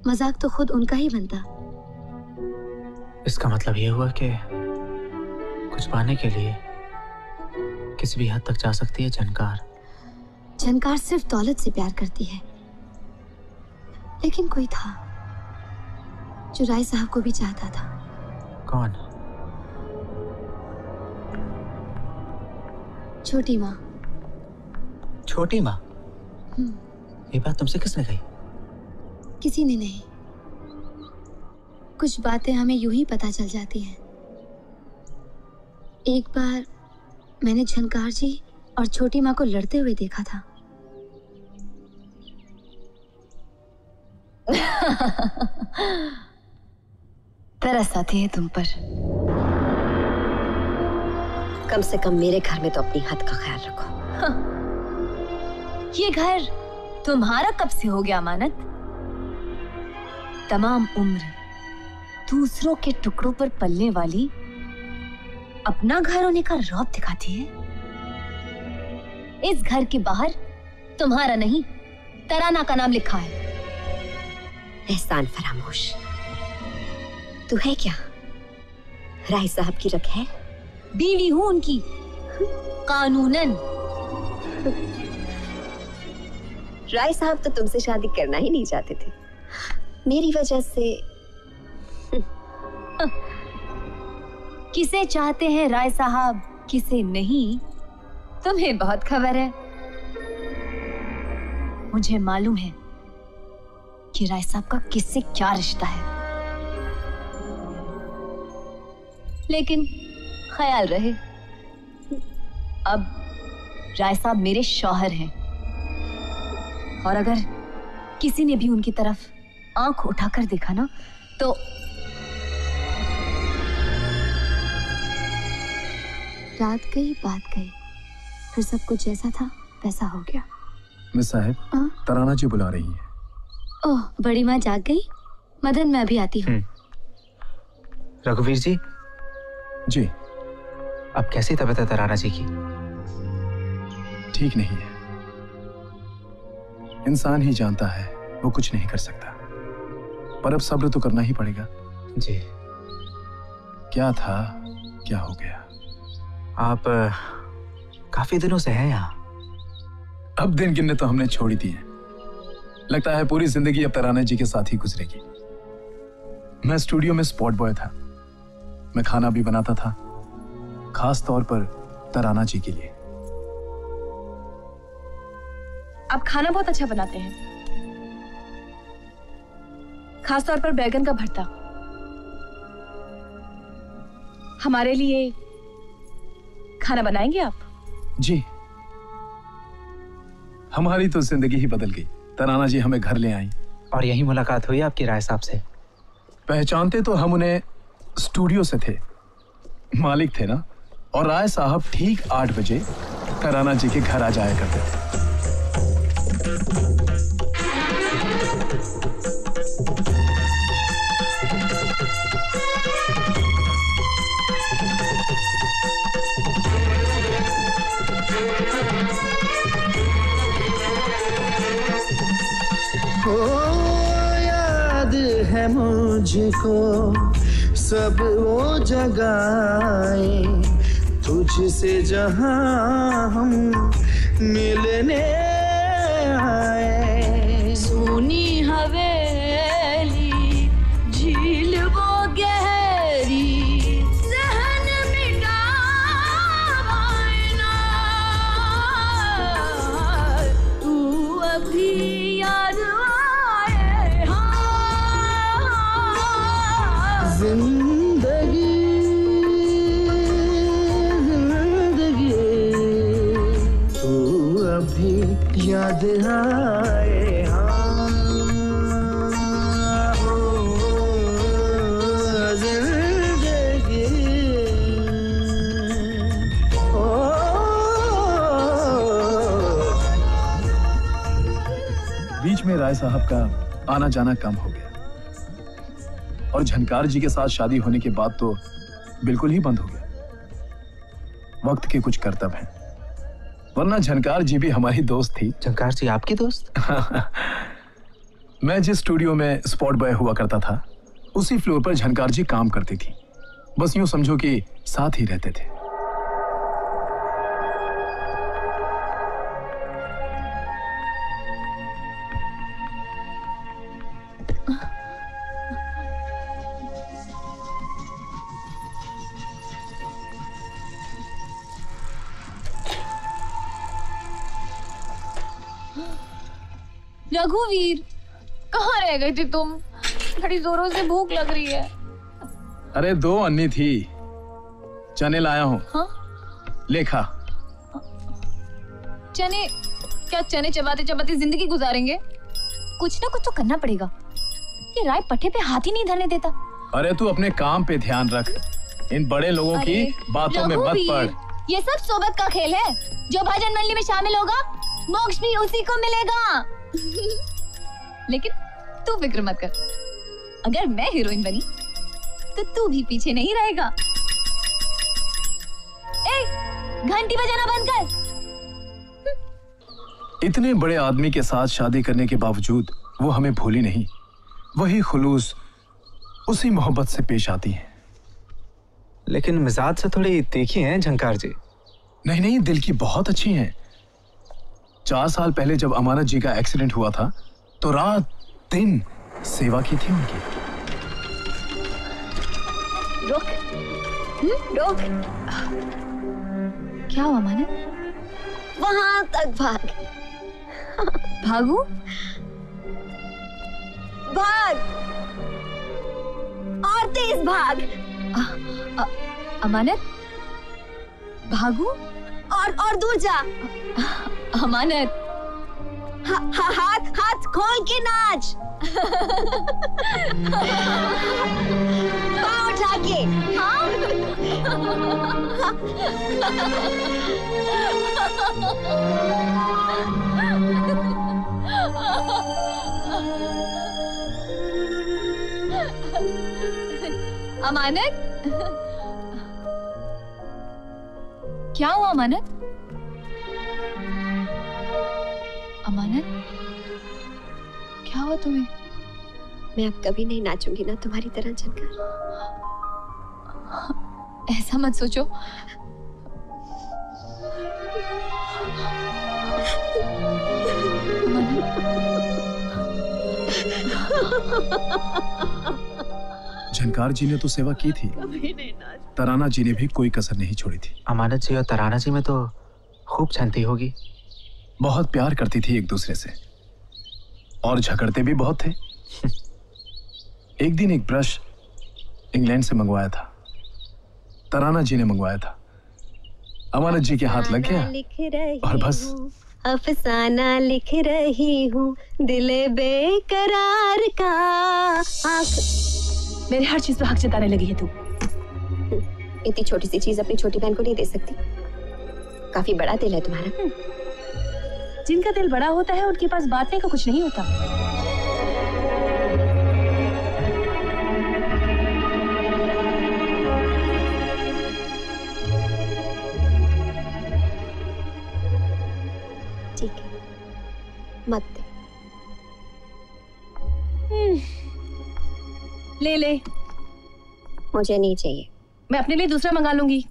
मजाक तो खुद उनका ही बनता। इसका मतलब यह हुआ कि कुछ पाने के लिए किसी भी हद तक जा सकती है झनकार। झनकार सिर्फ दौलत से प्यार करती है, लेकिन कोई था जो राय साहब को भी चाहता था। कौन? छोटी माँ। छोटी माँ? ये बात तुमसे किसने कही? किसी ने नहीं। कुछ बातें हमें यूं ही पता चल जाती हैं। एक बार मैंने झंकार जी और छोटी माँ को लड़ते हुए देखा था। तरस आती है तुम पर। कम से कम मेरे घर में तो अपनी हद का ख्याल रखो। हाँ। ये घर तुम्हारा कब से हो गया अमानत? तमाम उम्र दूसरों के टुकड़ों पर पलने वाली अपना घर होने का रौब दिखाती है। इस घर के बाहर तुम्हारा नहीं, तराना का नाम लिखा है। एहसान फरामोश, तू है क्या? राय साहब की रख है, बीवी हूं उनकी कानूनन। राय साहब तो तुमसे शादी करना ही नहीं चाहते थे, मेरी वजह से। किसे चाहते हैं राय साहब, किसे नहीं, तुम्हें बहुत खबर है। मुझे मालूम है कि राय साहब का किससे क्या रिश्ता है, लेकिन ख्याल रहे, अब राय साहब मेरे शौहर हैं और अगर किसी ने भी उनकी तरफ आंख उठाकर देखा ना, तो रात गई बात गई, फिर सब कुछ जैसा था वैसा हो गया। मिस साहब, तराना जी बुला रही है। ओह, बड़ी माँ जाग गई? मदन, मैं अभी आती हूँ। रघुवीर जी। जी। अब कैसी तबीयत है तराना जी की? ठीक नहीं है। इंसान ही जानता है, वो कुछ नहीं कर सकता, पर अब सब्र तो करना ही पड़ेगा। जी। क्या था, क्या हो गया? आप काफी दिनों से हैं यहाँ। अब दिन गिनने तो हमने छोड़ दिए। लगता है पूरी जिंदगी अब तराना जी के साथ ही गुजरेगी। मैं स्टूडियो में स्पॉट बॉय था, मैं खाना भी बनाता था, खास तौर पर तराना जी के लिए। आप खाना बहुत अच्छा बनाते हैं, खास तौर पर बैगन का भरता। हमारे लिए खाना बनाएंगे आप? जी, हमारी तो जिंदगी ही बदल गई। तराना जी हमें घर ले आई और यही मुलाकात हुई आपकी राय साहब से। पहचानते तो हम उन्हें स्टूडियो से थे, मालिक थे ना। और राय साहब ठीक 8 बजे तराना जी के घर आ जाया करते थे। मुझको सब वो जगाए तुझसे जहां हम मिलने आए। सुनी हवेली झील वो गहरी जहन मिटा ना, तू अभी याद याद आए। हाँ हो जिंदगी, ओ बीच में राय साहब का आना जाना कम हो गया और झनकार जी के साथ शादी होने के बाद तो बिल्कुल ही बंद हो गया। वक्त के कुछ कर्तव्य हैं, वरना झनकार जी भी हमारी दोस्त थी। झनकार जी आपकी दोस्त? मैं जिस स्टूडियो में स्पॉट बॉय हुआ करता था, उसी फ्लोर पर झनकार जी काम करती थी। बस यूं समझो कि साथ ही रहते थे। रघुवीर, कहाँ रह गए थे तुम? बड़ी जोरों से भूख लग रही है। अरे 2 अन्नी थी, चने लाया हूँ। हाँ? लेखा चने? क्या चने चबाते चबाते जिंदगी गुजारेंगे? कुछ ना कुछ तो करना पड़ेगा। ये राय पट्टे पे हाथ ही नहीं धरने देता। अरे तू अपने काम पे ध्यान रख, इन बड़े लोगों की बातों में मत पड़। ये सब सोबत का खेल है। जो भजन मंडली में शामिल होगा, मोक्ष भी उसी को मिलेगा। लेकिन तू फिक्र मत कर, अगर मैं हीरोइन बनी तो तू भी पीछे नहीं रहेगा। ए, घंटी बजाना बंद कर। इतने बड़े आदमी के साथ शादी करने के बावजूद वो हमें भूली नहीं। वही खुलूस, उसी मोहब्बत से पेश आती है। लेकिन मिजाज से थोड़ी तीखी हैं झंकार जी। नहीं नहीं, दिल की बहुत अच्छी हैं। 4 साल पहले जब अमानत जी का एक्सीडेंट हुआ था तो रात दिन सेवा की थी उनकी। रोक, रोक। क्या हुआ अमानत? वहां तक भाग। भागू? भाग और तेज भाग। अमानत भागू और दूर जा। अमानत हाथ खोल के नाच। पाँव उठा के। हाँ? अमानत, क्या हुआ अमानत? अमानत, क्या हुआ तुम्हें? मैं अब कभी नहीं नाचूंगी ना तुम्हारी तरह झनकार। ऐसा मत सोचो। झनकार जी ने तो सेवा की थी, तराना जी ने भी कोई कसर नहीं छोड़ी थी। अमानत जी और तराना जी में तो खूब छनती होगी। बहुत प्यार करती थी एक दूसरे से और झगड़ते भी बहुत थे। एक दिन एक ब्रश इंग्लैंड से मंगवाया था, तराना जी ने मंगवाया था, अमानत जी के हाथ लग गया और बस। अफसाना लिख रही हूँ दिल बेकरार का। आंख मेरे हर चीज पर हक जताने लगी है तू। इतनी छोटी सी चीज अपनी छोटी बहन को नहीं दे सकती। काफी बड़ा दिल है तुम्हारा। जिनका दिल बड़ा होता है उनके पास बांटने का कुछ नहीं होता। मत ले ले, मुझे नहीं चाहिए। मैं अपने लिए दूसरा मंगा लूंगी।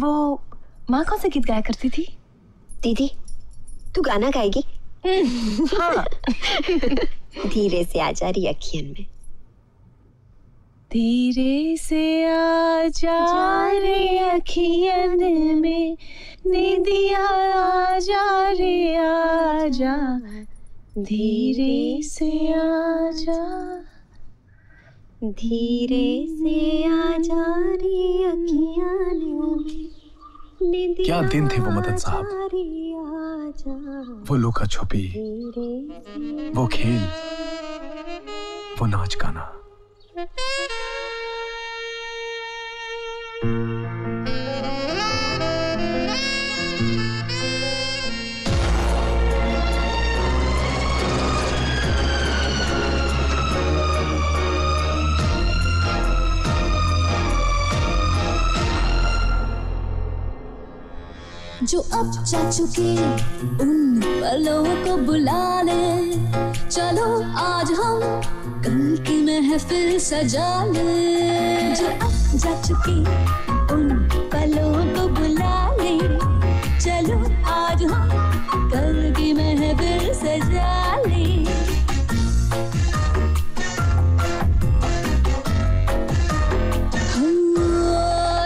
वो माँ कौन सा गीत गाया करती थी? दीदी तू गाना गाएगी? हाँ। धीरे से आ जा रही अखियन में, धीरे से आ जा रे अखियन में, निदिया आ जा धीरे से आ जा, धीरे से आ जा रे अखियन में निदिया। क्या दिन थे वो मदन साहब, वो लुका छुपी, वो खेल, वो नाच गाना। जो अब जा चुके उन पलों को बुला ले, चलो आज हम कल की महफिल सजा ले। जो अब जा चुके उन पलों को बुला ले, चलो आज हम कल की महफिल सजा ले।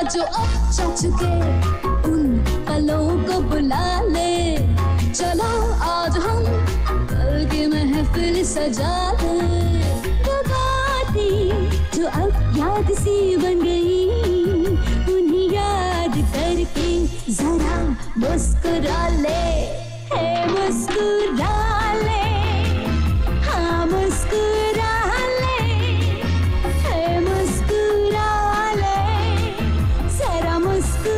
जो अब जा चुके लोगों को बुला ले, चलो आज हम कल की महफिल सजा ले। वो बातें जो अब याद सी बन गई, उन्हें याद करके जरा मुस्कुरा ले, है मुस्कुरा ले, हाँ मुस्कुरा ले, है मुस्कुरा ले, जरा मुस्कुरा।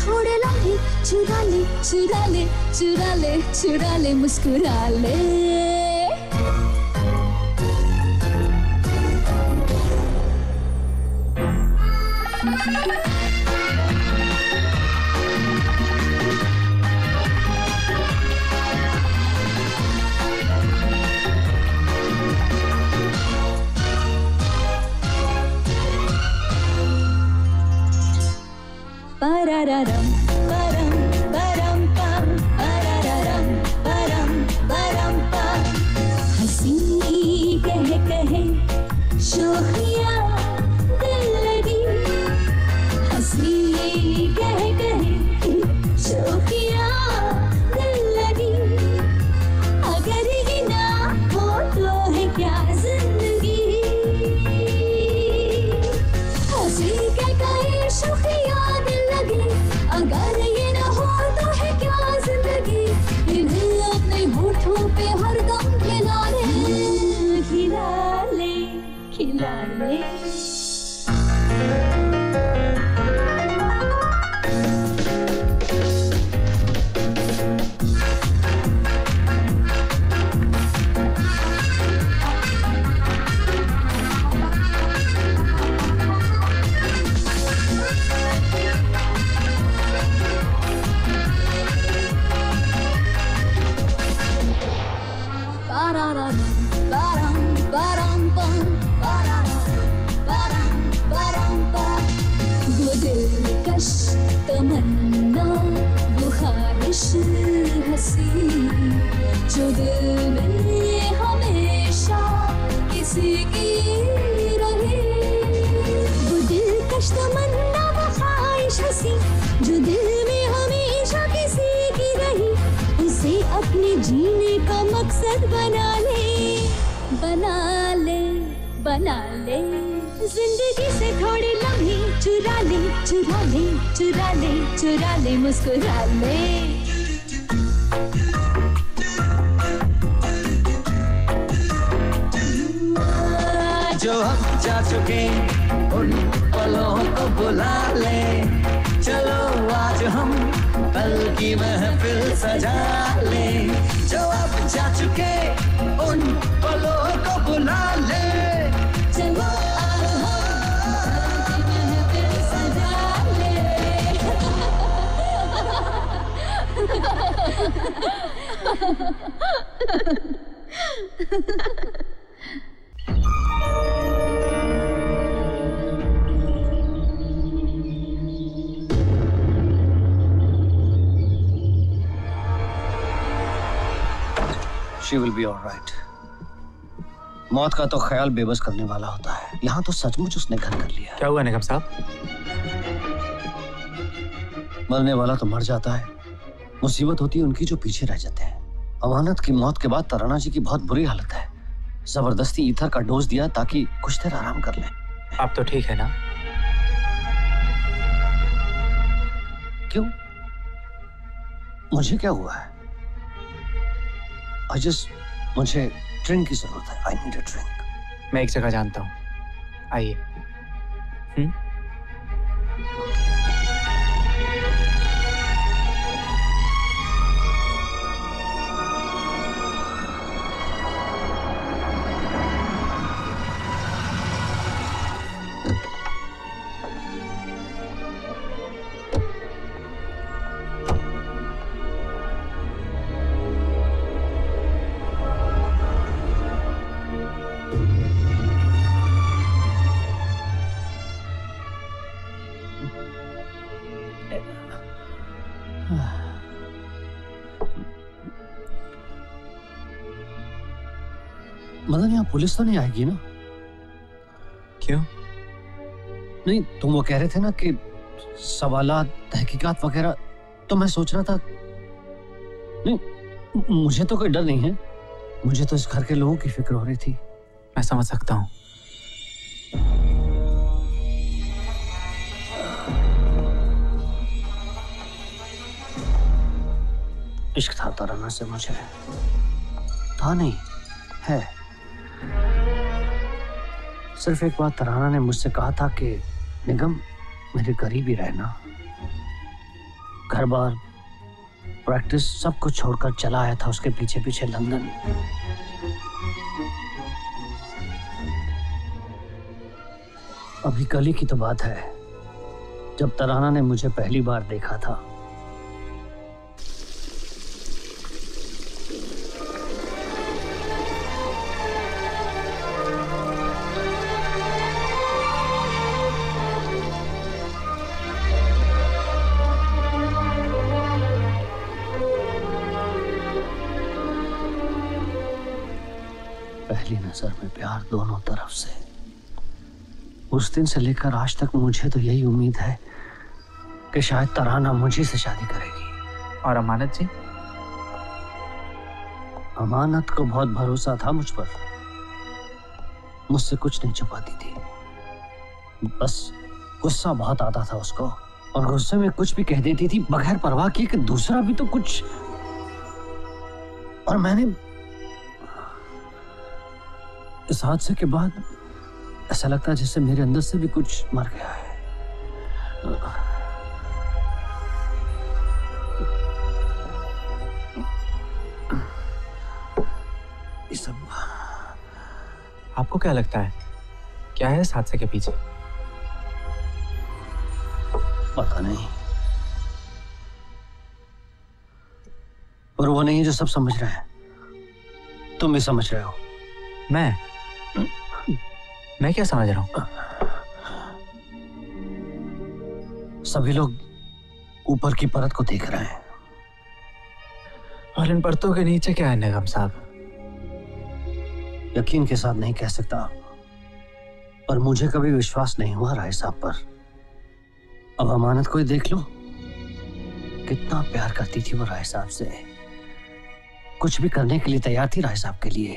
थोड़े लम्हे चुरा ले, चुरा ले, चुरा ले, चुरा ले, मुस्कुरा ले। Parararam, param, param, pam, parararam, param, param, pam. हंसी कहे कहे शोखिया दिल लगी, हंसी कहे कहे शोखिया दिल लगी। अगर ये ना हो तो है क्या जिंदगी, हंसी कहे कहे शोखिया। अगर ये न हो तो है क्या जिंदगी, इन्हें अपने होठों पे हर दम खिला ले, खिला ले, खिला ले। She will be all right. मौत का तो ख्याल बेबस करने वाला होता है। यहाँ तो सचमुच उसने घर कर लिया। क्या हुआ निगम साहब? मरने वाला तो मर जाता है, मुसीबत होती है उनकी जो पीछे रह जाते हैं। अमानत की मौत के बाद तराना जी की बहुत बुरी हालत है। जबरदस्ती ईथर का डोज दिया ताकि कुछ देर आराम कर लें। आप तो ठीक है ना? क्यों? मुझे क्या हुआ है? मुझे ड्रिंक की जरूरत है। I need a drink. मैं एक जगह जानता हूँ, आइए। पुलिस तो नहीं आएगी ना? क्यों? नहीं, तुम वो कह रहे थे ना कि सवालात, तहकीकात वगैरह, तो मैं सोच रहा था। नहीं, मुझे तो कोई डर नहीं है, मुझे तो इस घर के लोगों की फिक्र हो रही थी। मैं समझ सकता हूँ। इश्क था तराना से मुझे, था नहीं, है। सिर्फ एक बार तराना ने मुझसे कहा था कि निगम मेरे करीब ही रहना। घर बार, प्रैक्टिस सब कुछ छोड़कर चला आया था उसके पीछे पीछे लंदन। अभी कल ही की तो बात है जब तराना ने मुझे पहली बार देखा था। नजर में प्यार दोनों तरफ से। उस दिन से लेकर आज तक मुझे तो यही उम्मीद है कि शायद तराना मुझे से शादी करेगी। और अमानत जी? अमानत को बहुत भरोसा था मुझ पर, मुझसे कुछ नहीं छुपाती थी। बस गुस्सा बहुत आता था उसको, और गुस्से में कुछ भी कह देती थी बगैर परवाह किए कि दूसरा भी तो कुछ। और मैंने इस हादसे के बाद ऐसा लगता है जैसे मेरे अंदर से भी कुछ मर गया है। ये सब आपको क्या लगता है? क्या है इस हादसे के पीछे? पता नहीं, और वो नहीं जो सब समझ रहे हैं। तुम भी समझ रहे हो। मैं क्या समझ रहा हूं? सभी लोग ऊपर की परत को देख रहे हैं, और इन परतों के नीचे क्या है निगम साहब? यकीन के साथ नहीं कह सकता, पर मुझे कभी विश्वास नहीं हुआ राय साहब पर। अब अमानत को ही देख लो, कितना प्यार करती थी वो राय साहब से, कुछ भी करने के लिए तैयार थी राय साहब के लिए।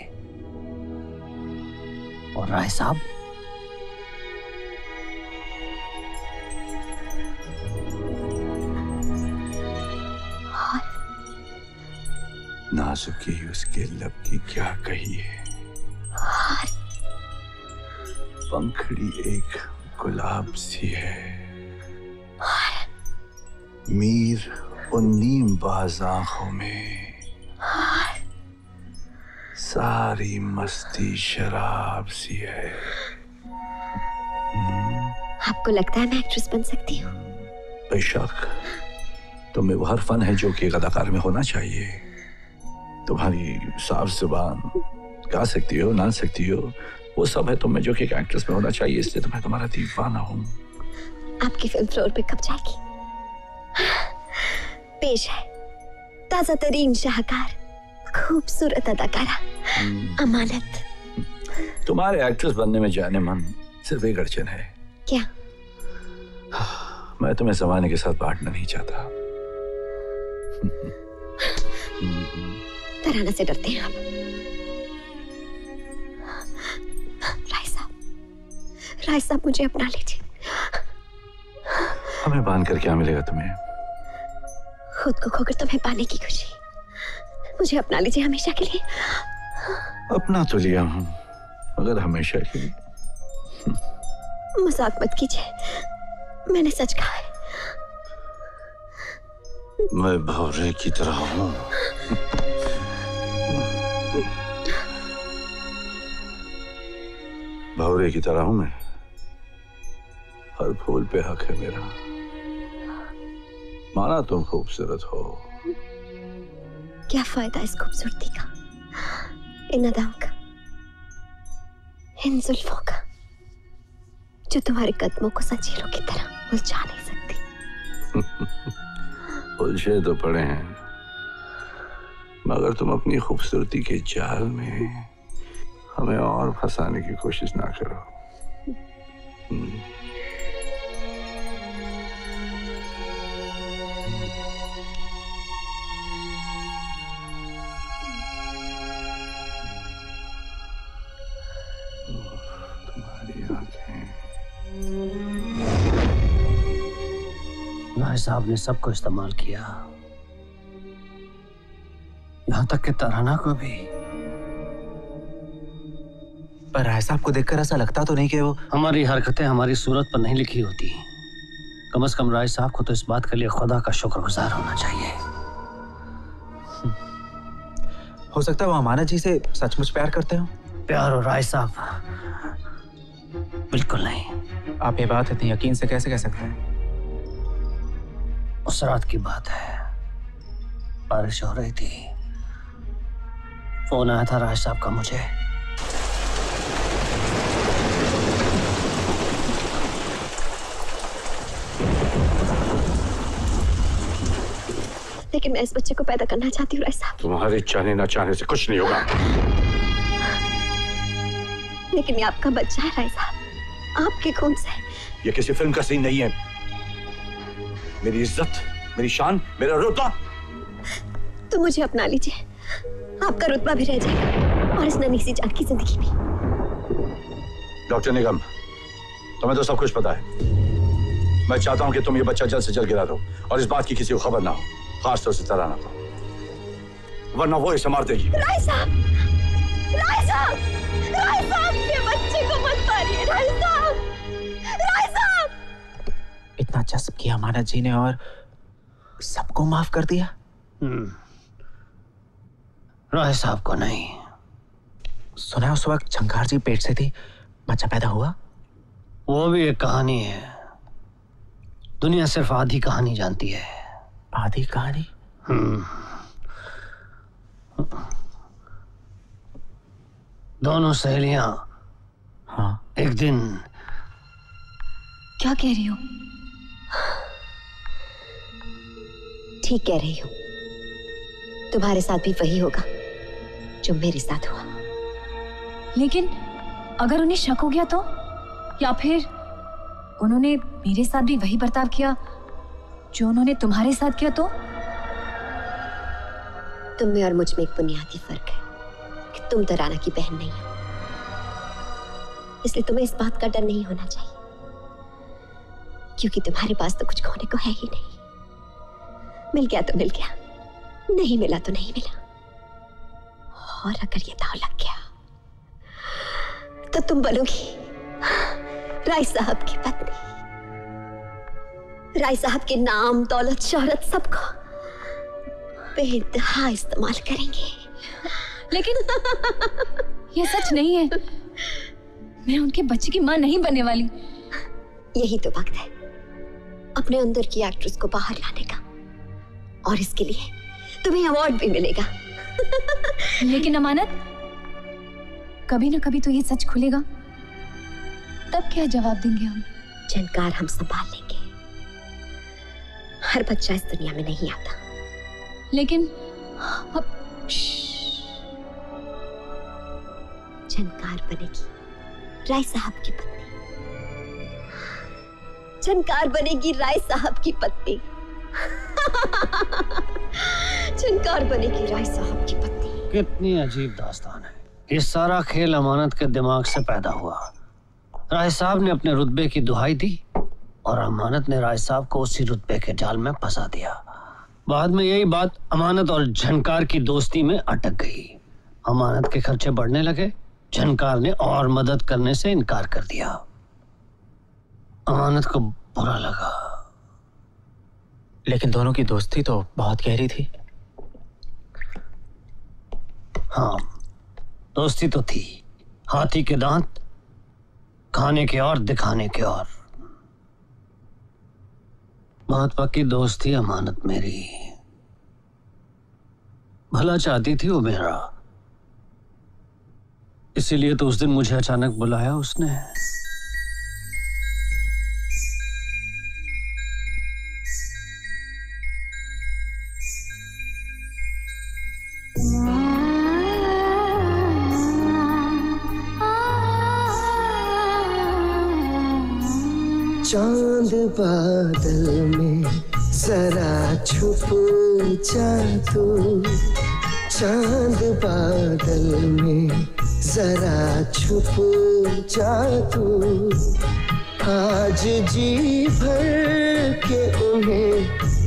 और राय साहब, नाजुकी उसके लब की क्या कही है, पंखड़ी एक गुलाब सी है, मीर और नीम बाज आंखों में, सारी मस्ती शराब सी है। आपको लगता है मैं एक्ट्रेस बन सकती हूँ? बेशक, तुम्हें वो हर फन है जो कि अदाकार में होना चाहिए। तुम्हारी साफ जुबान, गा सकती हो, नाच सकती हो, वो सब है तुम्हें जो कि एक एक्ट्रेस में होना चाहिए, इसलिए तो मैं तुम्हारा दीवाना हूँ। आपकी फिल्म फ्लोर पे कब जाएगी? पेश है ताजा तरीन शाहकार, खूबसूरत अदाकारा अमानत। तुम्हारे एक्ट्रेस बनने में जाने मन सिर्फ एक अड़चन है। क्या? मैं तुम्हें जमाने के साथ बांटना नहीं चाहता। तराना से डरते हैं आप? राय साहब मुझे अपना लीजिए। हमें बांध कर क्या मिलेगा तुम्हें? खुद को खोकर तुम्हें पाने की खुशी। मुझे अपना लीजिए हमेशा के लिए। अपना तो लिया हूँ, मगर हमेशा के लिए। मजाक मत कीजिए, मैंने सच कहा है। मैं भौरे की तरह हूँ। भौरे की तरह हूँ मैं, हर फूल पे हक है मेरा। माना तुम खूबसूरत हो, क्या फायदा इस खूबसूरती का, इन अदाओं का, इन जुल्फों का, जो तुम्हारे कदमों को संजीरों की तरह उलझा नहीं सकती। उलझे तो पड़े हैं, मगर तुम अपनी खूबसूरती के जाल में हमें और फंसाने की कोशिश ना करो। तुम्हारी आंखें, राय साहब ने सबको इस्तेमाल किया, यहां तक कि तराना को भी। पर राय साहब को देखकर ऐसा लगता तो नहीं कि वो... हमारी हरकतें हमारी सूरत पर नहीं लिखी होती। कम से कम राय साहब को तो इस बात के लिए खुदा का शुक्रगुजार होना चाहिए। हो सकता है वो अमानत जी से सचमुच प्यार करते हो। प्यार हो राय साहब? बिल्कुल नहीं। आप ये बात इतने यकीन से कैसे कह सकते हैं? उस रात की बात है, बारिश हो रही थी, फोन आया था राय साहब का मुझे। लेकिन मैं इस बच्चे को पैदा करना चाहती हूँ राय साहब। तुम्हारे चाहने ना चाहने से कुछ नहीं होगा। लेकिन ये आपका बच्चा है राय साहब, आपके खून से। ये किसी फिल्म का सीन नहीं है। मेरी इज्जत, मेरी शान, मेरा रुतबा। तो मुझे अपना लीजिए, आपका रुतबा भी रह जाएगा और इस नन्ही सी जान की जिंदगी भी। डॉक्टर निगम, तुम्हें तो सब कुछ पता है। मैं चाहता हूँ कि तुम ये बच्चा जल्द से जल्द गिरा दो और इस बात की किसी को खबर ना हो, खास तौर से तराना को, वरना वो इसे मार देगी। राय साहब, राय साहब, राय साहब, ये बच्चे को मत मारिए राय साहब, राय साहब। इतना जस्ब किया अमानत जी ने और सबको माफ कर दिया। राय साहब को नहीं। सुना है उस वक्त झंकार जी पेट से थी, बच्चा पैदा हुआ। वो भी एक कहानी है, दुनिया सिर्फ आधी कहानी जानती है। आधी कहानी? दोनों सहेलियां। हाँ। एक दिन। क्या कह रही हो? ठीक कह रही हो, तुम्हारे साथ भी वही होगा जो मेरे साथ हुआ। लेकिन अगर उन्हें शक हो गया तो, या फिर उन्होंने मेरे साथ भी वही बर्ताव किया जो उन्होंने तुम्हारे साथ किया तो? तुम में और मुझ में एक बुनियादी फर्क है कि तुम तराना की बहन नहीं हो, इसलिए तुम्हें इस बात का डर नहीं होना चाहिए क्योंकि तुम्हारे पास तो कुछ खोने को है ही नहीं। मिल गया तो मिल गया, नहीं मिला तो नहीं मिला। और अगर ये दांव लग गया तो तुम बनोगी राय साहब की पत्नी। राय साहब के नाम, दौलत, शोहरत सबको बेतहा इस्तेमाल करेंगे। लेकिन ये सच नहीं है, मैं उनके बच्चे की मां नहीं बनने वाली। यही तो वक्त है अपने अंदर की एक्ट्रेस को बाहर लाने का, और इसके लिए तुम्हें अवार्ड भी मिलेगा। लेकिन अमानत, कभी ना कभी तो ये सच खुलेगा, तब क्या जवाब देंगे हम? झनकार हम संभाल लेंगे, हर बच्चा इस दुनिया में नहीं आता। लेकिन अब झनकार बनेगी राय साहब की पत्नी, झनकार बनेगी राय साहब की पत्नी, झनकार बनेगी राय साहब की पत्नी। कितनी अजीब दास्तान है। ये सारा खेल अमानत के दिमाग से पैदा हुआ। राय साहब ने अपने रुतबे की दुहाई दी और अमानत ने राय साहब को उसी रुतबे के जाल में फंसा दिया। बाद में यही बात अमानत और झनकार की दोस्ती में अटक गई। अमानत के खर्चे बढ़ने लगे, झनकार ने और मदद करने से इनकार कर दिया। अमानत को बुरा लगा, लेकिन दोनों की दोस्ती तो बहुत गहरी थी। हाँ, दोस्ती तो थी, हाथी के दांत, खाने के और दिखाने के और। बहुत पक्की दोस्त थी अमानत मेरी, भला चाहती थी वो मेरा, इसीलिए तो उस दिन मुझे अचानक बुलाया उसने। चांद बादल में जरा छुप जा तू, चांद बादल में जरा छुप जा तू, आज जी भर के उन्हें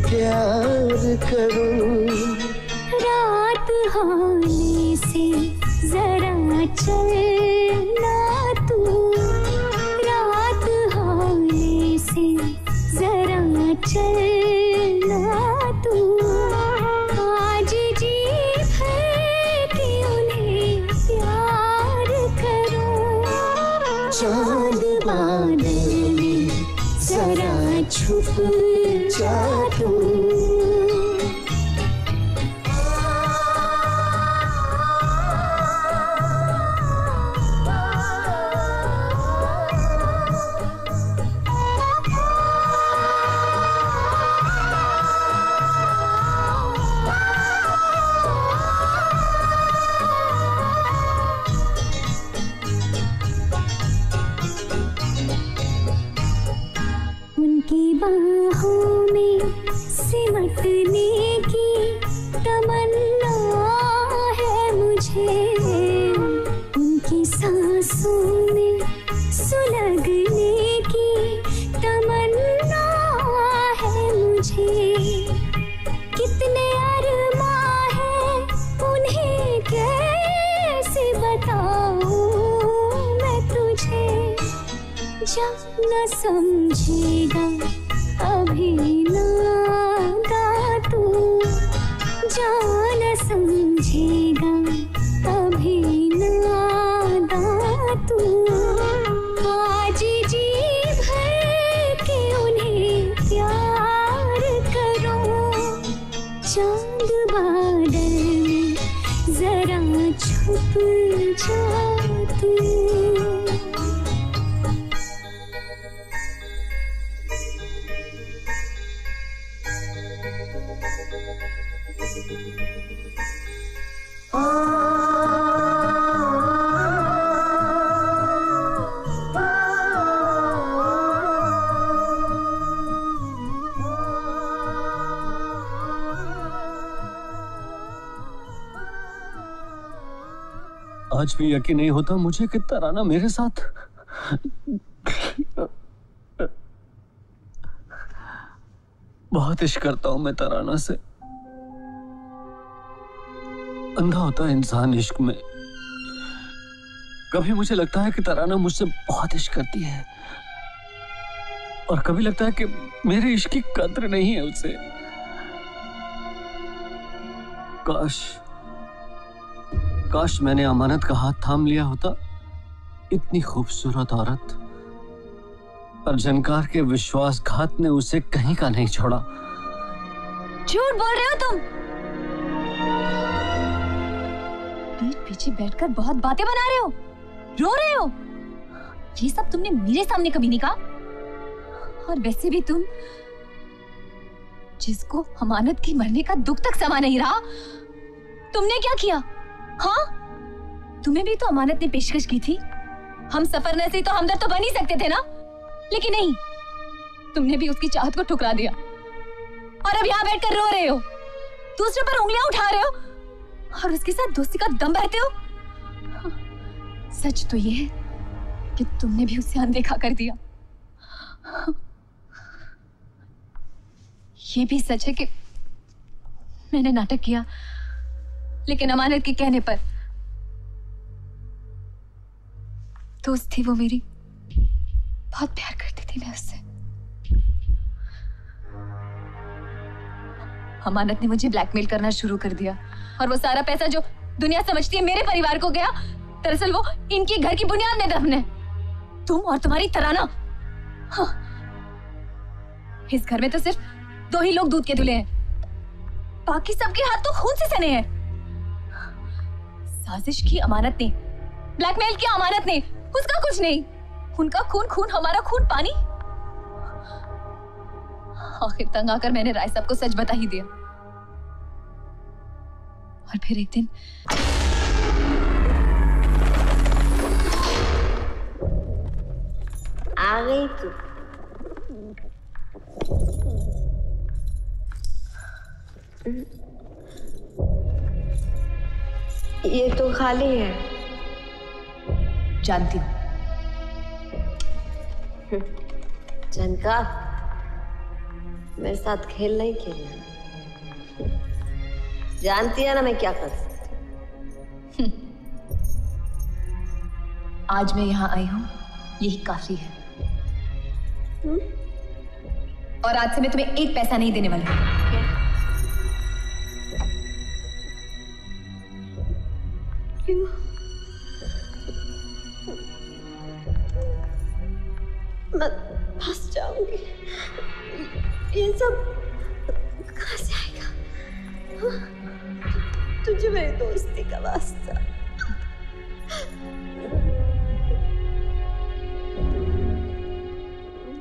प्यार करूं। रात होने से जरा चलना तू, रात होने से जरा चलना तू, आज जी भर के उन्हें प्यार करूं। चांद बादल में जरा छुप जा तू। आज भी यकीन नहीं होता मुझे कि तराना मेरे साथ। बहुत इश्क करता हूं मैं तराना से। अंधा होता इंसान इश्क में। कभी मुझे लगता है कि तराना मुझसे बहुत इश्क करती है और कभी लगता है कि मेरे इश्क की कद्र नहीं है उसे। काश मैंने अमानत का हाथ थाम लिया होता। इतनी खूबसूरत औरत, पर झनकार के विश्वासघात ने उसे कहीं का नहीं छोड़ा। झूठ बोल रहे हो तुम। पीठ पीछे बैठकर बहुत बातें बना रहे हो, रो रहे हो। ये सब तुमने मेरे सामने कभी नहीं कहा। और वैसे भी तुम, जिसको अमानत के मरने का दुख तक समा नहीं रहा, तुमने क्या किया? हाँ, तुम्हें भी तो अमानत ने पेशकश की थी। हम सफर नसीब तो हमदर्द तो बन ही सकते थे ना, लेकिन नहीं, तुमने भी उसकी चाहत को ठुकरा दिया और अब यहाँ बैठकर रो रहे हो, दूसरे पर उंगलियां उठा रहे हो और उसके साथ दोस्ती का दम बहते हो। सच तो ये है कि तुमने भी उसे अनदेखा कर दिया। ये भी सच है कि मैंने नाटक किया, लेकिन अमानत के कहने पर। दोस्त थी वो मेरी, बहुत प्यार करती थी मैं उससे। अमानत ने मुझे ब्लैकमेल करना शुरू कर दिया और वो सारा पैसा जो दुनिया समझती है मेरे परिवार को गया, दरअसल वो इनके घर की बुनियाद में दफन है। तुम और तुम्हारी तराना। हाँ, इस घर में तो सिर्फ 2 ही लोग दूध के धुले हैं, बाकी सबके हाथ तो खून से सने हैं। साजिश की अमानत ने, ब्लैकमेल किया अमानत ने, उसका कुछ नहीं। उनका खून खून, हमारा खून पानी। आखिर तंग आकर मैंने राय साहब को सच बता ही दिया। और फिर एक दिन आ गई तू। ये तो खाली है। जानती हूं। झनकार, मेरे साथ खेल नहीं खेलना। जानती है ना मैं क्या कर सकती हूं। आज मैं यहां आई हूं, यही काफी है। और आज से मैं तुम्हें एक पैसा नहीं देने वाली हूं। मैं फंस जाऊंगी। ये सब कहां से आएगा? तुझे मेरी दोस्ती का वास्ता।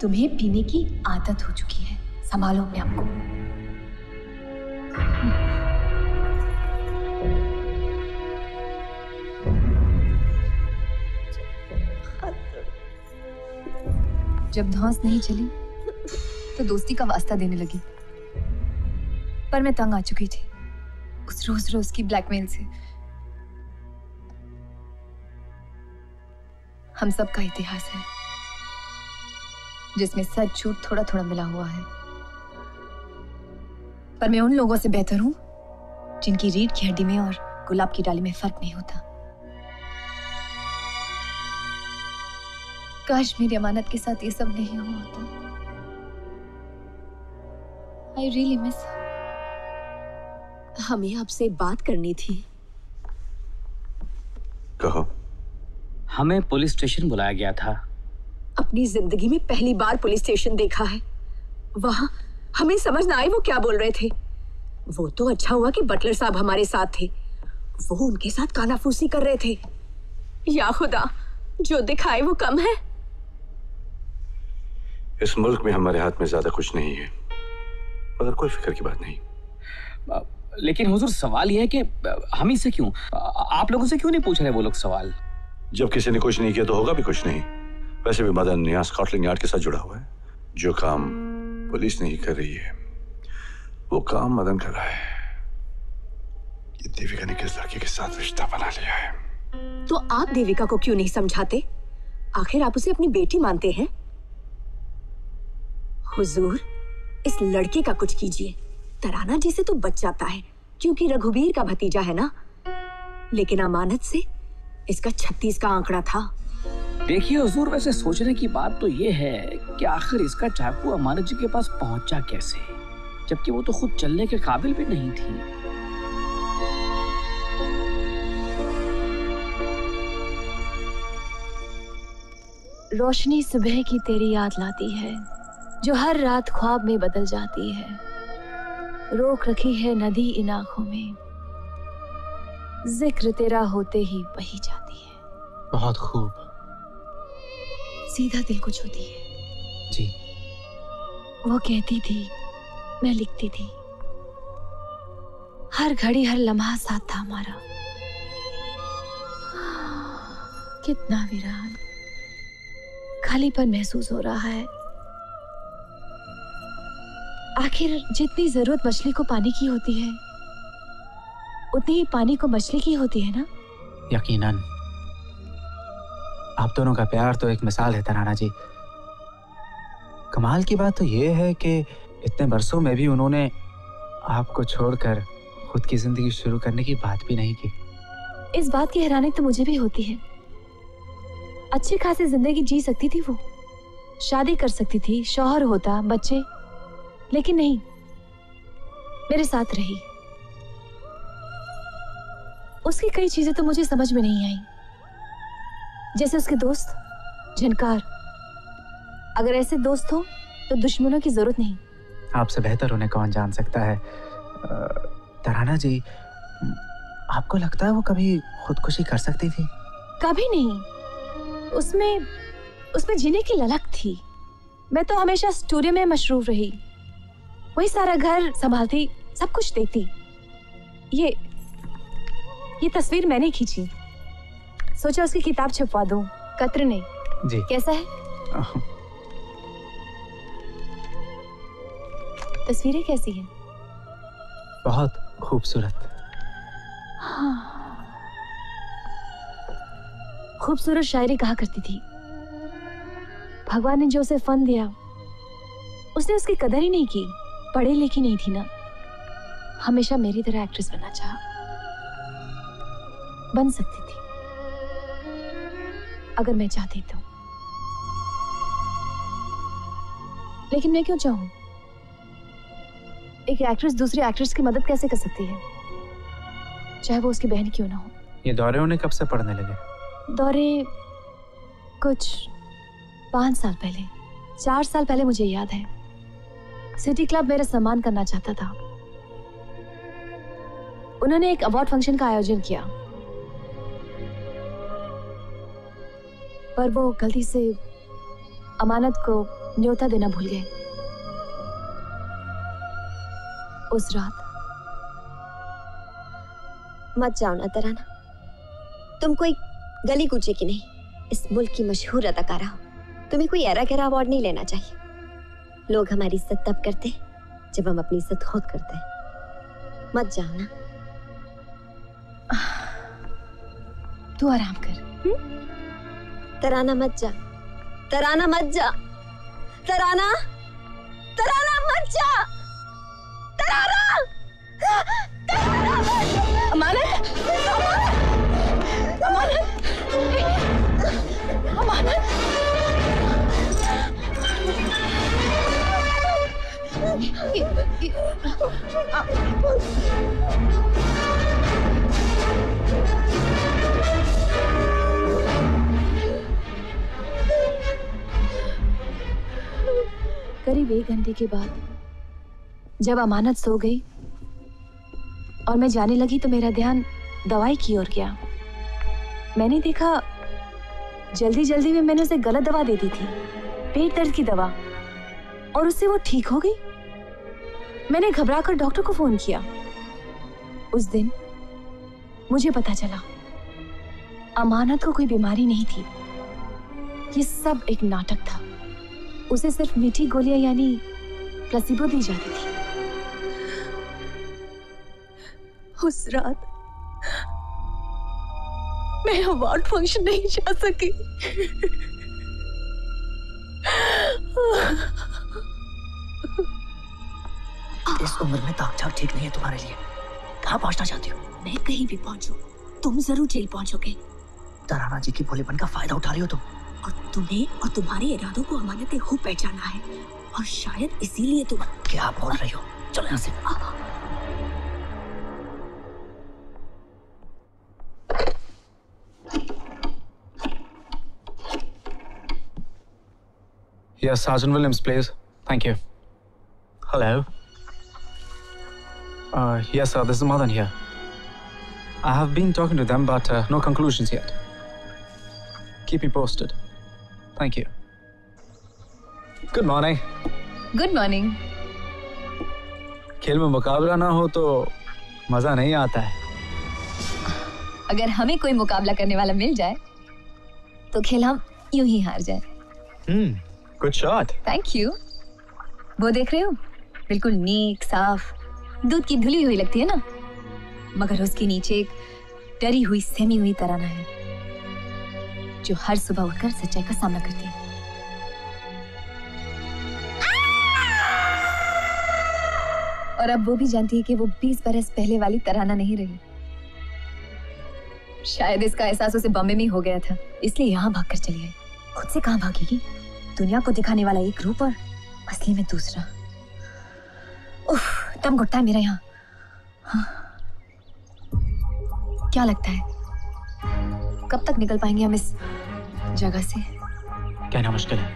तुम्हें पीने की आदत हो चुकी है, संभालो अपने आप को। जब धौंस नहीं चली तो दोस्ती का वास्ता देने लगी, पर मैं तंग आ चुकी थी उस रोज रोज की ब्लैकमेल से। हम सब का इतिहास है जिसमें सच झूठ थोड़ा थोड़ा मिला हुआ है, पर मैं उन लोगों से बेहतर हूं जिनकी रीढ़ की हड्डी में और गुलाब की डाली में फर्क नहीं होता। काश मेरी अमानत के साथ ये सब नहीं हुआ होता। I really miss her. हमें आपसे बात करनी थी। कहो। हमें पुलिस स्टेशन बुलाया गया था। अपनी जिंदगी में पहली बार पुलिस स्टेशन देखा है। वहाँ हमें समझ ना आई वो क्या बोल रहे थे। वो तो अच्छा हुआ कि बटलर साहब हमारे साथ थे, वो उनके साथ कानाफूसी कर रहे थे। या खुदा, जो दिखाए वो कम है। इस मुल्क में हमारे हाथ में ज्यादा कुछ नहीं है, मगर कोई फिक्र की बात नहीं। लेकिन हुजूर, सवाल यह है कि हम ही से क्यों, आप लोगों से क्यों नहीं पूछ रहे वो लोग सवाल? जब किसी ने कुछ नहीं किया तो होगा भी कुछ नहीं। वैसे भी मदन यहाँ स्कॉटलैंड यार्ड के साथ जुड़ा हुआ है। जो काम पुलिस नहीं कर रही है वो काम मदन कर रहा है। ये देविका ने किस लड़के के साथ रिश्ता बना लिया है। तो आप देविका को क्यों नहीं समझाते? आखिर आप उसे अपनी बेटी मानते हैं। हुजूर, इस लड़के का कुछ कीजिए। तराना जी से तो बच जाता है क्योंकि रघुवीर का भतीजा है ना, लेकिन अमानत से इसका 36 का आंकड़ा था। देखिए हुजूर, वैसे सोचने की बात तो ये है कि आखिर इसका चाकू अमानत जी के पास पहुंचा कैसे, जबकि वो तो खुद चलने के काबिल भी नहीं थी। रोशनी सुबह की तेरी याद लाती है, जो हर रात ख्वाब में बदल जाती है। रोक रखी है नदी इन आँखों में, जिक्र तेरा होते ही बही जाती है। बहुत खूब, सीधा दिल को छूती है। जी, वो कहती थी, मैं लिखती थी। हर घड़ी हर लम्हा साथ था हमारा। कितना वीरान खालीपन महसूस हो रहा है। आखिर जितनी जरूरत मछली को पानी की होती है, उतनी ही पानी को मछली की होती है ना। यकीनन, आप दोनों का प्यार तो एक मिसाल है तराना जी। कमाल की बात तो यह है कि इतने बरसों में भी उन्होंने आपको छोड़कर खुद की जिंदगी शुरू करने की बात भी नहीं की। इस बात की हैरानी तो मुझे भी होती है। अच्छी खासी जिंदगी जी सकती थी वो, शादी कर सकती थी, शौहर होता, बच्चे, लेकिन नहीं, मेरे साथ रही। उसकी कई चीजें तो मुझे समझ में नहीं आई, जैसे उसके दोस्त झनकार। अगर ऐसे दोस्त हो तो दुश्मनों की जरूरत नहीं। आपसे बेहतर उन्हें कौन जान सकता है। तराना जी, आपको लगता है वो कभी खुदकुशी कर सकती थी? कभी नहीं। उसमें जीने की ललक थी। मैं तो हमेशा स्टूडियो में मशरूफ रही, वही सारा घर संभालती, सब कुछ देखती। ये तस्वीर मैंने खींची, सोचा उसकी किताब छपवा दूं, कत्र ने। जी, कैसा है? तस्वीरें कैसी हैं? बहुत खूबसूरत। हाँ, खूबसूरत शायरी कहा करती थी। भगवान ने जो उसे फन दिया, उसने उसकी कदर ही नहीं की। पढ़ी लिखी नहीं थी ना, हमेशा मेरी तरह एक्ट्रेस बनना चाहा, बन सकती थी अगर मैं चाहती तो। लेकिन मैं क्यों चाहूं? एक एक्ट्रेस दूसरी एक्ट्रेस की मदद कैसे कर सकती है, चाहे वो उसकी बहन क्यों ना हो? ये दौरे उन्हें कब से पढ़ने लगे? दौरे कुछ 4 साल पहले मुझे याद है। सिटी क्लब मेरा सम्मान करना चाहता था, उन्होंने एक अवार्ड फंक्शन का आयोजन किया, पर वो गलती से अमानत को न्योता देना भूल गए। उस रात मत जाओ ना तराना, तुम कोई गली कूचे की नहीं, इस मुल्क की मशहूर अदाकारा हो। तुम्हें कोई ऐरा गहरा अवार्ड नहीं लेना चाहिए। लोग हमारी इज्जत तब करते हैं जब हम अपनी इज्जत खुद करते हैं। मत जाओ ना। तू आराम कर। तराना मत जा, तराना मत जा, तराना, तराना मत जा, तराना, तराना मत जा। अमानत, अमानत, अमानत, अमानत, करीब 1 घंटे के बाद जब अमानत सो गई और मैं जाने लगी तो मेरा ध्यान दवाई की ओर गया। मैंने देखा जल्दी जल्दी में मैंने उसे गलत दवा दे दी थी, पेट दर्द की दवा, और उससे वो ठीक हो गई। मैंने घबराकर डॉक्टर को फोन किया। उस दिन मुझे पता चला अमानत को कोई बीमारी नहीं थी, ये सब एक नाटक था। उसे सिर्फ मीठी गोलियां यानी प्लेसिबो दी जाती थी। उस रात मैं अवार्ड फंक्शन नहीं जा सकी। इस उम्र में ताक-झाक ठीक नहीं है तुम्हारे लिए। कहाँ पहुँचना चाहती हो? मैं कहीं भी पहुँचूं, तुम जरूर जेल पहुँचोगे। तराना जी की भोलेपन का फायदा उठा रही हो तुम। और तुम्हें और तुम्हारे इरादों को अमानत खूब पहचाना है, और शायद इसीलिए तुम। क्या बोल रही हो? चलो यहाँ से। Yes, Sergeant Williams, please. Thank you. Hello. Yes, sir. This is Madan here. I have been talking to them, but no conclusions yet. Keep me posted. Thank you. Good morning. Good morning. खेल में मुकाबला ना हो तो मजा नहीं आता है। अगर हमें कोई मुकाबला करने वाला मिल जाए, तो खेल हम यूं ही हार जाए। Good shot. Thank you. वो देख रहे हो? बिल्कुल नीक, साफ, दूध की धुली हुई लगती है ना? मगर उसके नीचे एक डरी हुई, सहमी हुई तराना है, जो हर सुबह उठकर सच्चाई का सामना करती है। और अब वो भी जानती है कि वो 20 बरस पहले वाली तराना नहीं रही। शायद इसका एहसास उसे बॉम्बे में हो गया था, इसलिए यहाँ भागकर चली आई। खुद से कहाँ भागेगी? दुनिया को दिखाने वाला एक रूप और असली में दूसरा। उफ, दम घुटता है मेरा यहाँ। हाँ। क्या लगता है कब तक निकल पाएंगे हम इस जगह से? कहना मुश्किल है।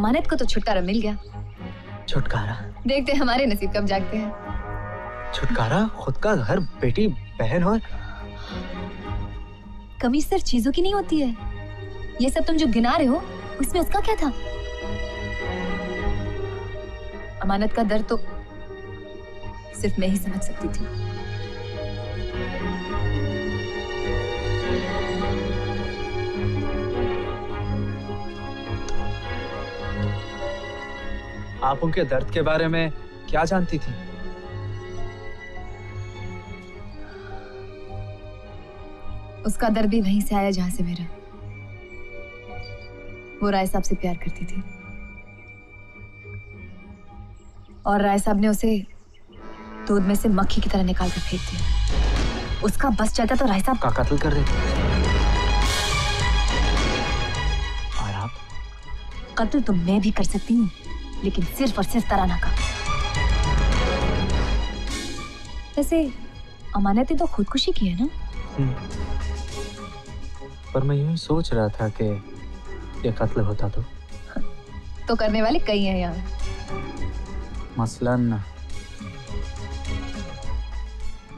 अमानत को तो छुटकारा मिल गया। छुटकारा? देखते हैं हमारे नसीब कब जागते हैं। छुटकारा, खुद का घर, बेटी, बहन और कमी सिर्फ चीजों की नहीं होती है। ये सब तुम जो गिना रहे हो, उसमें उसका क्या था? अमानत का दर्द तो सिर्फ मैं ही समझ सकती थी। आप उनके दर्द के बारे में क्या जानती थी? उसका दर्द भी वहीं से आया जहां से मेरा। वो राय साहब से प्यार करती थी, और राय साहब ने उसे दूध में से मक्खी की तरह निकाल कर फेंक दिया। उसका बस चलता तो राय साहब का कत्ल कर देते। और आप? कत्ल तो मैं भी कर सकती हूँ, लेकिन सिर्फ और सिर्फ तराना का। वैसे अमानत ने तो खुदकुशी की है ना? पर मैं यूं सोच रहा था कि ये कत्ल होता तो करने वाले कई हैं यहाँ। मसलन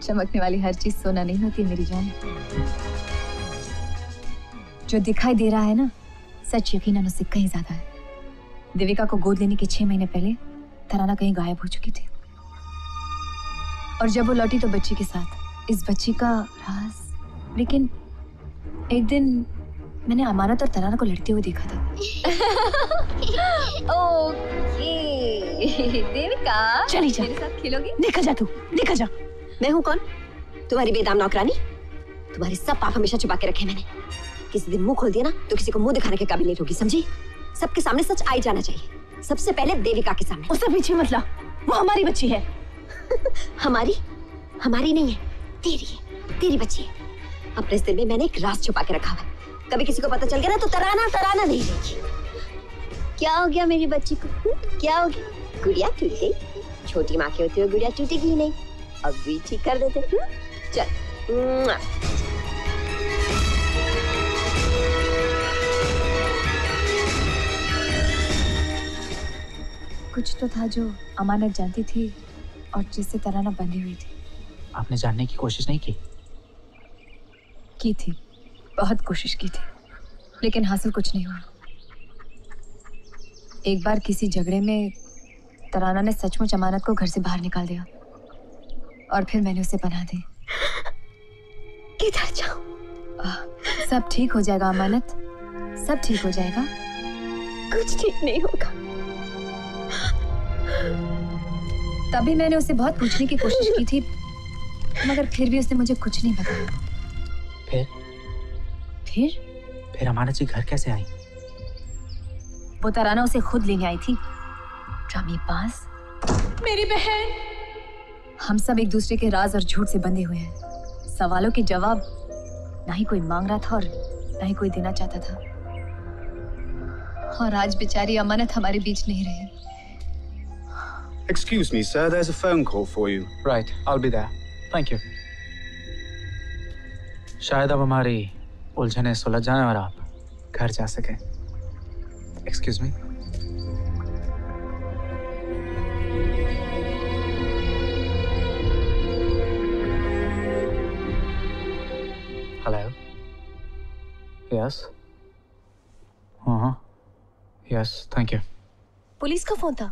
चमकने वाली हर चीज सोना नहीं होती मेरी जान। जो दिखाई दे रहा है ना, सच यकीनन उससे कहीं ज्यादा है। देविका को गोद लेने के 6 महीने पहले तराना कहीं गायब हो चुकी थी, और जब वो लौटी तो बच्ची के साथ। इस बच्ची का राज। लेकिन एक दिन मैंने अमानत और तराना को लड़ते हुए देखा था। ओके, देविका चली जा, मेरे साथ खेलोगी? निकल जा तू, निकल जा। मैं हूँ कौन? तुम्हारी बेदाम नौकरानी? तुम्हारे सब पाप हमेशा छुपा के रखे मैंने। किसी दिन मुंह खोल दिया ना तो किसी को मुंह दिखाने के काबिल नहीं होगी, समझी? सबके सामने सच आई जाना चाहिए, सबसे पहले देविका के सामने। उससे पीछे मत ला, वो हमारी बच्ची है। हमारी? हमारी नहीं है, तेरी है, तेरी बच्ची है। अपने इस दिल में मैंने एक राज छुपा के रखा है, कभी किसी को पता चल गया ना तो तराना तराना नहीं रहेगी। क्या हो गया मेरी बच्ची को? क्या हो गया? गुड़िया टूट गई। छोटी माँ के होते हुए गुड़िया टूटेगी नहीं। अब भी ठीक कर देते। चल। कुछ तो था जो अमानत जानती थी और जिससे तराना बंधी हुई थी। आपने जानने की कोशिश नहीं की? की थी, बहुत कोशिश की थी, लेकिन हासिल कुछ नहीं हुआ। एक बार किसी झगड़े में तराना ने सचमुच अमानत को घर से बाहर निकाल दिया, और फिर मैंने उसे बना दी। किधर जाऊं? सब ठीक हो जाएगा अमानत, सब ठीक हो जाएगा। कुछ ठीक नहीं होगा। तभी मैंने उसे बहुत पूछने की कोशिश की थी, मगर फिर भी उसने मुझे कुछ नहीं बताया। फिर अमानत जी घर कैसे आई? वो तराना उसे खुद लेने आई थी। ड्रामी पास मेरी बहन। हम सब एक दूसरे के राज और झूठ से बंधे हुए हैं। सवालों के जवाब ना ही कोई मांग रहा था और ना ही कोई देना चाहता था, और आज बेचारी अमानत हमारे बीच नहीं रही। Excuse me, sir. There's a phone call for you. Right, I'll be there. Thank you. शायद अब हमारी उलझने सुलझ जाने और आप घर जा सके। Excuse me. Hello. Yes. Yes. Thank you. Police का फोन था।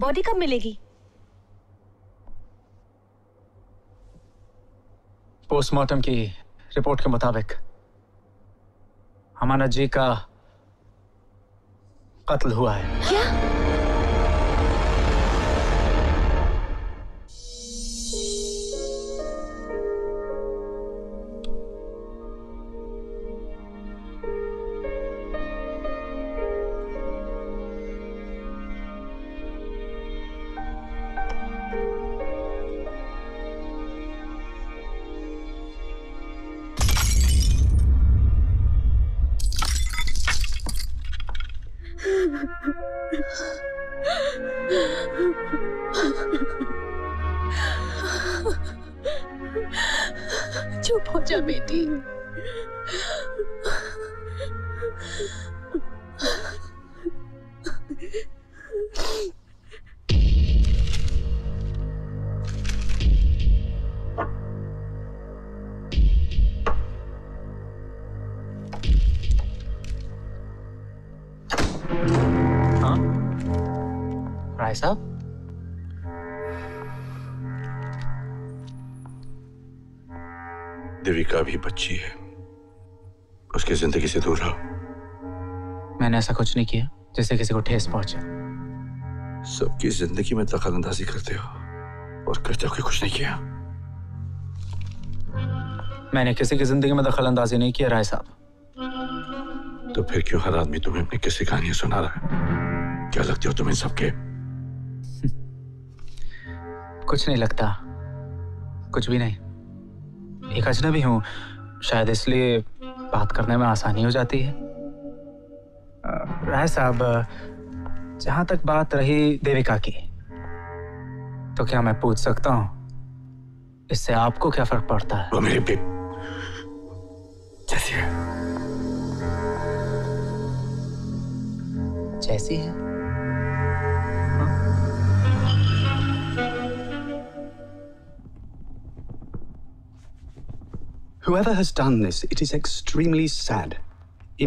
बॉडी कब मिलेगी? पोस्टमार्टम की रिपोर्ट के मुताबिक अमानत जी का कत्ल हुआ है। क्या? चुप हो जा बेटी। राय साहब, देविका भी बच्ची है, उसकी जिंदगी से दूर रहो। मैंने ऐसा कुछ नहीं किया जिससे किसी को ठेस पहुंचे। सबकी जिंदगी में दखलंदाजी करते हो और कहते हो कि कुछ नहीं किया। मैंने किसी की जिंदगी में दखलंदाजी नहीं किया राय साहब। तो फिर क्यों हर आदमी तुम्हें अपनी किसी कहानियां सुना रहा है? क्या लगते हो तुम इन सबके? कुछ नहीं लगता, कुछ भी नहीं। एक अजनबी हूँ, शायद इसलिए बात करने में आसानी हो जाती है। राय साहब, जहाँ तक बात रही देविका की, तो क्या मैं पूछ सकता हूँ इससे आपको क्या फर्क पड़ता है? वो मेरी जैसी है। Whoever has done this, it is extremely sad.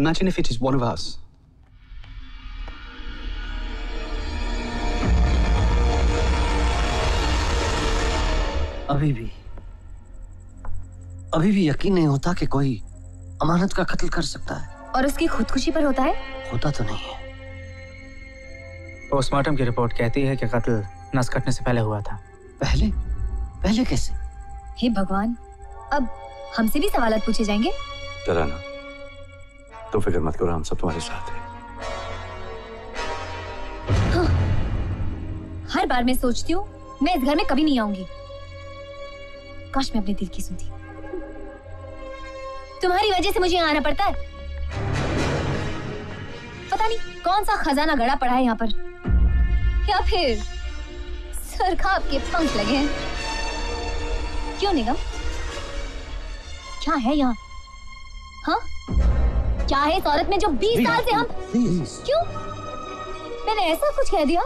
Imagine if it is one of us. अभी भी यकीन नहीं होता कि कोई अमानत का कत्ल कर सकता है। और उसकी खुदकुशी पर होता है? होता तो नहीं है। पोस्टमार्टम की रिपोर्ट कहती है कि कत्ल नस कटने से पहले हुआ था। पहले कैसे? हे भगवान, अब हमसे भी सवाल पूछे जाएंगे? तराना, तुम फिक्र मत करो, हम सब तुम्हारे साथ हैं। हाँ, हर बार मैं सोचती हूँ मैं इस घर में कभी नहीं आऊंगी। काश मैं अपने दिल की सुनती। तुम्हारी वजह से मुझे यहाँ आना पड़ता है। पता नहीं कौन सा खजाना गड़ा पड़ा है यहाँ पर, या फिर सरकार के पंख लगे हैं। क्यों निगम, क्या है यहाँ? हाँ, क्या है इस औरत में जो 20 साल से हम? क्यों मैंने ऐसा कुछ कह दिया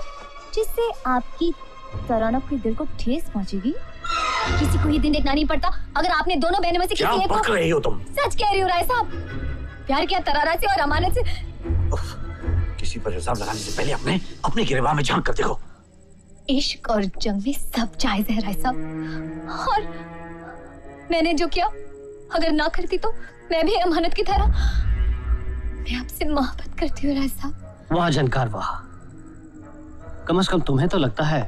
जिससे आपकी तराना के दिल को ठेस पहुँचेगी? किसी को ये दिन देखना नहीं पड़ता। अगर आपने दोनों बहनों में से किसी एक को... क्या बक रही हो तुम? सच कह रही हो राय साहब, प्यार किया तराना से और अमानत से। किसी पर इल्जाम लगाने से पहले अपने गिरवा में झांक कर देखो। इश्क और जंग में सब जायज है राय साहब, और मैंने जो किया, अगर ना करती तो मैं भी अमानत की तरह मैं आपसे मोहब्बत करती हूँ राय साहब। वाह झनकार, वाह। कम से कम तुम्हें तो लगता है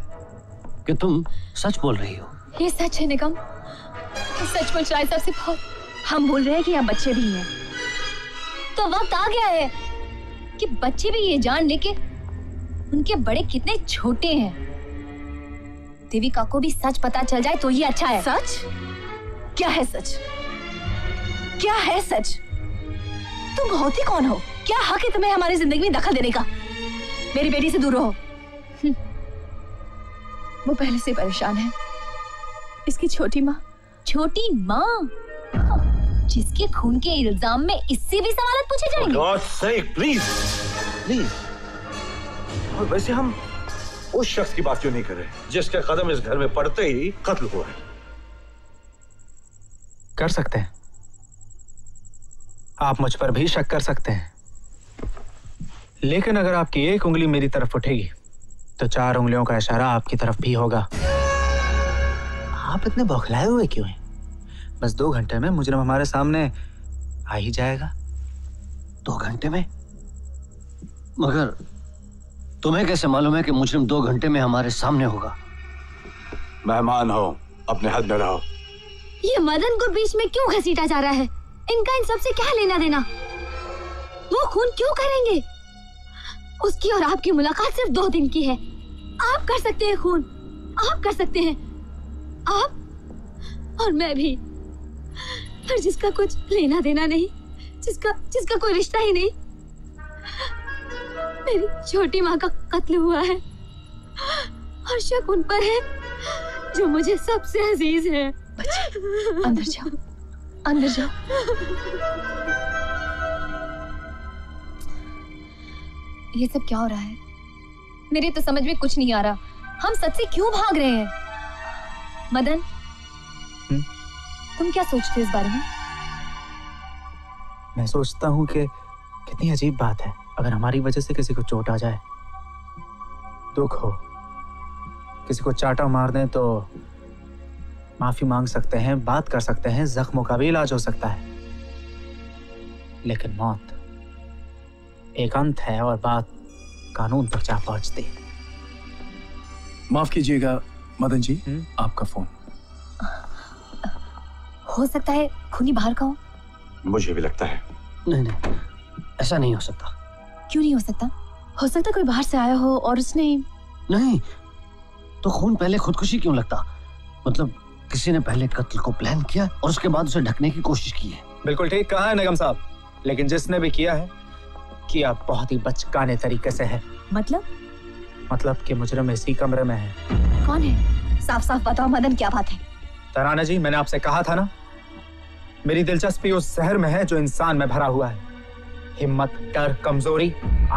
कि तुम सच बोल रही हो। ये सच है निगम, सचमुच राय साहब से बहुत हम भूल रहे हैं कि यहाँ बच्चे भी हैं। तो वक्त आ गया है कि बच्चे भी ये जान ले कि उनके बड़े कितने छोटे हैं। देविका को भी सच पता चल जाए तो ये अच्छा है। सच? क्या है सच? क्या है सच? तुम होती कौन हो? क्या हक है तुम्हें हमारी जिंदगी में दखल देने का? मेरी बेटी से दूर रहो। वो पहले से परेशान है। इसकी छोटी माँ। छोटी माँ जिसके खून के इल्जाम में इससे भी सवाल पूछे जाएंगे। God sake, please, please। और वैसे हम उस शख्स की बात क्यों नहीं कर रहे जिसके कदम इस घर में पड़ते ही कत्ल हुआ है। कर सकते हैं, आप मुझ पर भी शक कर सकते हैं, लेकिन अगर आपकी एक उंगली मेरी तरफ उठेगी तो चार उंगलियों का इशारा आपकी तरफ भी होगा। आप इतने बौखलाए हुए क्यों हैं? बस 2 घंटे में मुजरिम हमारे सामने आ ही जाएगा। 2 घंटे में? मगर तुम्हें कैसे मालूम है कि मुजरिम 2 घंटे में हमारे सामने होगा? मेहमान हो, अपने हद में रहो। ये मदन को बीच में क्यों घसीटा जा रहा है? इनका इन सबसे क्या लेना देना? वो खून क्यों करेंगे? उसकी और आपकी मुलाकात सिर्फ 2 दिन की है। आप कर सकते हैं खून, आप कर सकते हैं, आप और मैं भी। पर जिसका कुछ लेना देना नहीं, जिसका कोई रिश्ता ही नहीं, मेरी छोटी माँ का कत्ल हुआ है और शक उन पर है जो मुझे सबसे अजीज है। बच्चे, अंदर जाओ, अंदर जाओ। ये सब क्या हो रहा है? मेरे तो समझ में कुछ नहीं आ रहा। हम सच से क्यों भाग रहे हैं? मदन, तुम क्या सोचते हो इस बारे में? मैं सोचता हूँ कि कितनी अजीब बात है, अगर हमारी वजह से किसी को चोट आ जाए, दुख हो, किसी को चाटा मार दें तो माफी मांग सकते हैं, बात कर सकते हैं, जख्मों का भी इलाज हो सकता है, लेकिन मौत एक अंत है और बात कानून तक जा पहुंचती है। माफ कीजिएगा मदन जी, आपका फोन। हो सकता है खूनी बाहर का हो। मुझे भी लगता है। नहीं नहीं, ऐसा नहीं हो सकता। क्यों नहीं हो सकता? हो सकता कोई बाहर से आया हो और उसने। नहीं तो खून पहले खुदकुशी क्यों लगता? मतलब किसी ने पहले कत्ल को प्लान किया और उसके बाद उसे ढकने की कोशिश की है। बिल्कुल ठीक कहा है निगम साहब, लेकिन जिसने भी किया है कि आप बहुत ही बचकाने तरीके से है। मतलब कि मुजरिम इसी कमरे में है। कौन है? साफ साफ बताओ मदन, क्या बात है? तराना जी, मैंने आपसे कहा था ना, मेरी दिलचस्पी उस जहर में है जो इंसान में भरा हुआ है। हिम्मत, डर, कमजोरी,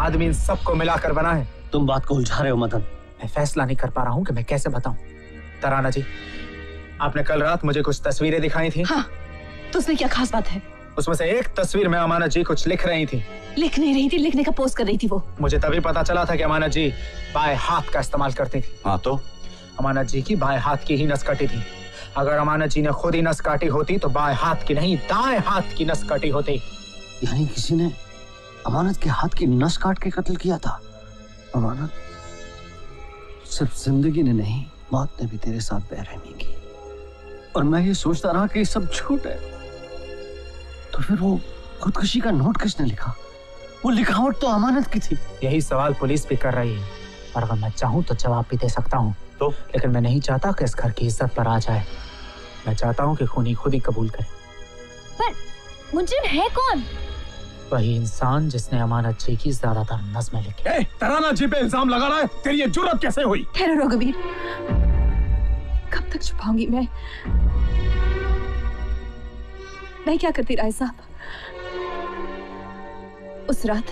आदमी इन सबको मिलाकर बना है। तुम बात को उलझा रहे हो मदन। मैं फैसला नहीं कर पा रहा हूँ कि मैं कैसे बताऊं। तराना जी, आपने कल रात मुझे कुछ तस्वीरें दिखाई थी। हाँ, तो उसमें क्या खास बात है? उसमें से एक तस्वीर में अमानत जी कुछ लिख रही थी। लिख नहीं रही थी, लिखने का पोस्ट कर रही थी वो। मुझे तभी पता चला था कि अमानत जी बाएं हाथ का इस्तेमाल करती थी। हाँ तो? अमानत जी की बाएं हाथ की ही नस कटी थी। अगर अमानत जी ने खुद ही नस काटी होती तो बाएं हाथ की नहीं, दाएं हाथ की नस कटी होती। यानी किसी ने अमानत के हाथ की नस काट के कत्ल किया था। अमानत, सिर्फ जिंदगी ने नहीं, मौत ने भी तेरे साथ बेरहमी की। और मैं ये सोचता रहा कि सब झूठ है। तो फिर वो खुदकुशी का नोट किसने लिखा? वो लिखावट तो अमानत की थी। यही सवाल पुलिस भी कर रही है, और अगर मैं चाहूँ तो जवाब भी दे सकता हूँ। तो? लेकिन मैं नहीं चाहता कि इस घर की इज्जत पर आ जाए। मैं चाहता हूँ कि खूनी खुद ही कबूल करे। पर मुजरिम है कौन? वही इंसान जिसने अमानत जी की ज्यादातर नज़्में लिखी। ए, तराना जी पे इल्जाम लगा रहा है, तेरी ये जुर्रत कैसे हुई? ठहरो रघुवीर, कब तक छुपाऊंगी मैं क्या करती राय साहब? उस रात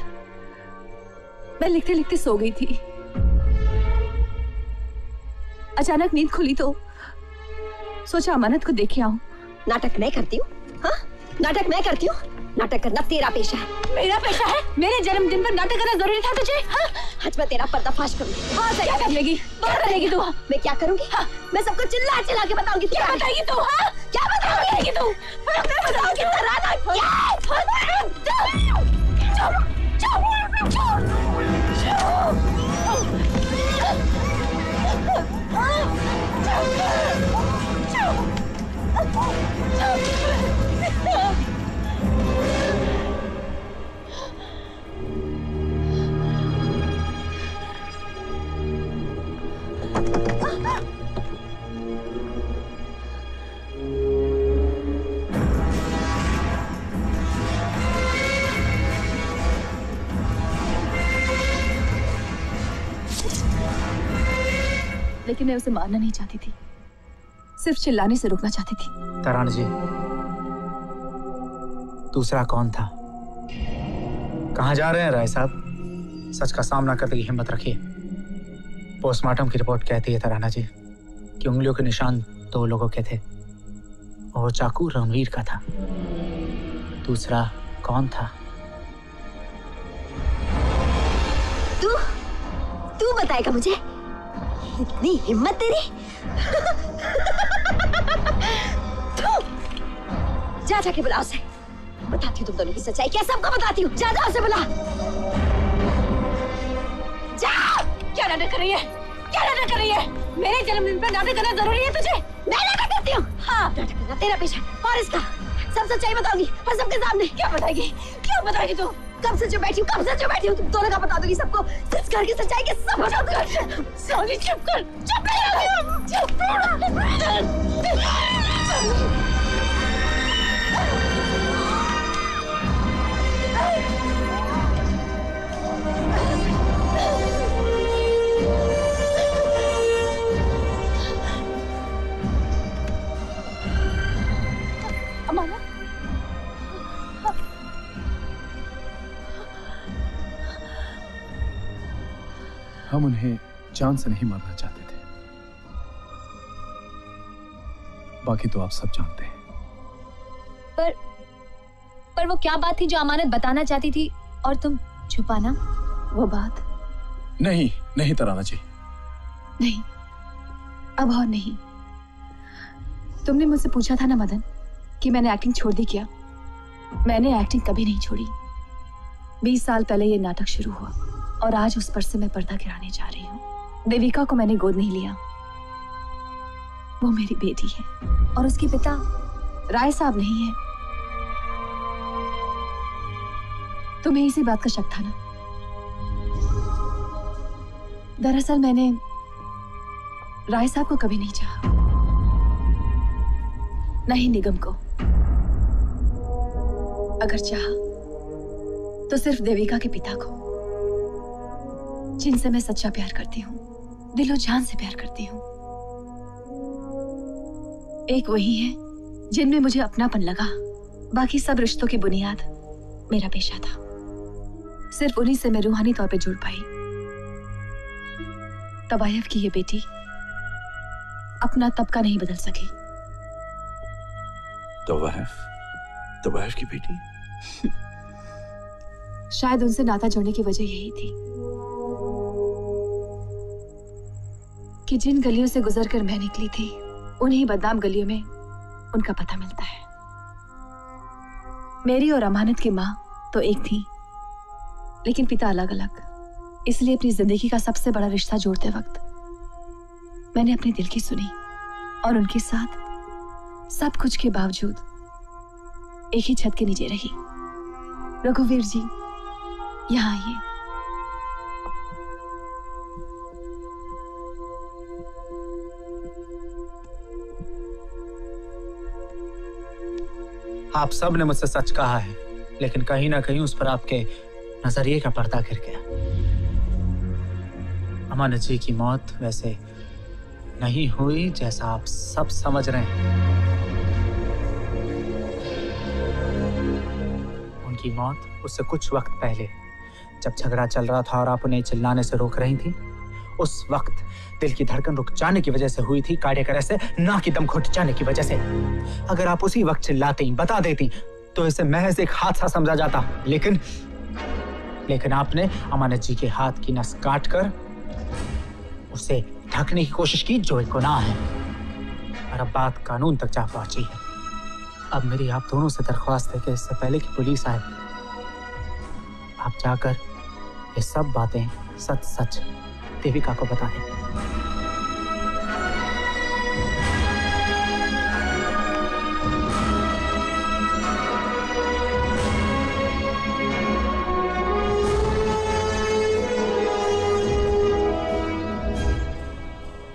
मैं लिखते लिखते सो गई थी। अचानक नींद खुली तो सोचा अमानत को देखे आऊं। नाटक मैं करती हूँ? हाँ, नाटक मैं करती हूँ? नाटक करना तेरा पेशा है। मेरा पेशा है? मेरे जन्मदिन पर नाटक करना जरूरी था तुझे? हाँ, आज मैं तेरा पर्दाफाश करूंगी। हाँ, क्या करेगी? क्या करेगी तू? मैं क्या करूंगी? हाँ, मैं सबको चिल्ला चिल्ला के बताऊंगी। क्या बताएगी तू? हाँ, क्या बताएगी तू? मैं बताऊंगी तराना। क्या? लेकिन मैं उसे मारना नहीं चाहती थी, सिर्फ चिल्लाने से रोकना चाहती थी। तराना जी, दूसरा कौन था? कहाँ जा रहे हैं राय साहब? सच का सामना करने की हिम्मत रखिए। पोस्टमार्टम की रिपोर्ट कहती है तराना जी कि उंगलियों के निशान 2 लोगों के थे और चाकू रणवीर का था। दूसरा कौन था? तू बताएगा मुझे? इतनी हिम्मत तेरी? जा जाके बुला उसे, बताती हूँ तुम दोनों की सच्चाई क्या, सबको बताती हूँ। जा जा उसे बुला, जा। क्या नाटक कर रही है? क्या नाटक कर रही है? मेरे जन्मदिन पर नाटक करना जरूरी है तुझे? मैं नाटक करती हूँ? हाँ, नाटक करना तेरा पेशा और इसका। सब सच्चाई बताऊंगी और सबके सामने। क्या बताएगी? क्यों बताएगी तू? कब से जो बैठी हूँ, कब से जो बैठी हूँ, तुम दोनों का बता दूंगी सबको। सच करके सच्चाई के सब बता दूंगी। सॉरी, चुप कर, चुप कर, चुप कर। अमानत, हम उन्हें जान से नहीं मारना चाहते थे, बाकी तो आप सब जानते हैं। पर वो क्या बात थी जो अमानत बताना चाहती थी और तुम छुपाना? वो बात नहीं, नहीं तराना जी, नहीं, अब और नहीं। तुमने मुझसे पूछा था ना मदन कि मैंने एक्टिंग छोड़ दी क्या? मैंने एक्टिंग कभी नहीं छोड़ी। 20 साल पहले ये नाटक शुरू हुआ और आज उस पर से मैं पर्दा गिराने जा रही हूँ। देविका को मैंने गोद नहीं लिया, वो मेरी बेटी है और उसके पिता राय साहब नहीं है। तुम्हें इसी बात का शक था ना? दरअसल मैंने राय साहब को कभी नहीं चाहा, नहीं निगम को। अगर चाहा तो सिर्फ देविका के पिता को, जिनसे मैं सच्चा प्यार करती हूँ, दिलो जान से प्यार करती हूँ। एक वही है जिनमें मुझे अपनापन लगा, बाकी सब रिश्तों की बुनियाद मेरा पेशा था। सिर्फ उन्हीं से मैं रूहानी तौर पे जुड़ पाई। तवायफ की ये बेटी अपना तबका नहीं बदल सकी। तवायफ की बेटी? शायद उनसे नाता जोड़ने की वजह यही थी कि जिन गलियों से गुजरकर मैं निकली थी, उन्हीं बदनाम गलियों में उनका पता मिलता है। मेरी और अमानत की माँ तो एक थी, लेकिन पिता अलग अलग। इसलिए अपनी जिंदगी का सबसे बड़ा रिश्ता जोड़ते वक्त मैंने अपने दिल की सुनी और उनके साथ सब कुछ के बावजूद एक ही छत के नीचे रही। रघुवीर जी, यहाँ आइए। आप सब ने मुझसे सच कहा है, लेकिन कहीं ना कहीं उस पर आपके नजरिए का पर्दा गिर गया। अमानत जी की मौत वैसे नहीं हुई जैसा आप सब समझ रहे हैं। उनकी मौत उससे कुछ वक्त पहले, जब झगड़ा चल रहा था और आप उन्हें चिल्लाने से रोक रही थी, उस वक्त दिल की धड़कन रुक जाने की वजह से हुई थी, कार्डियक अरेस्ट से, ना कि दम घुट जाने की वजह से। अगर आप उसी वक्त चिल्लाती, बता देती, तो इसे महज एक हादसा समझा जाता। लेकिन आपने अमानत जी के हाथ की नस काट कर उसे ढकने की कोशिश की, जो एक गुनाह है। और अब बात कानून तक जा पहुंची है। अब मेरी आप दोनों से दरख्वास्त है कि इससे पहले कि पुलिस आए, आप जाकर ये सब बातें सच सच देविका को बता दें।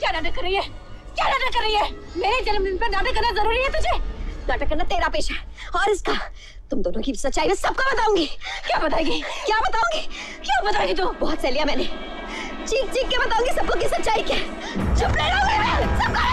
क्या नाटक कर रही है? क्या नाटक कर रही है? मेरे जन्मदिन पर नाटक करना जरूरी है तुझे? नाटक करना तेरा पेशा है और इसका। तुम दोनों की सच्चाई मैं सबको बताऊंगी। क्या बताएगी? क्या बताऊंगी? क्या बताएगी तू? बहुत सह लिया मैंने, चीख के बताऊंगी सबको कि सच्चाई क्या है। चुप रहोगे मैं, सबको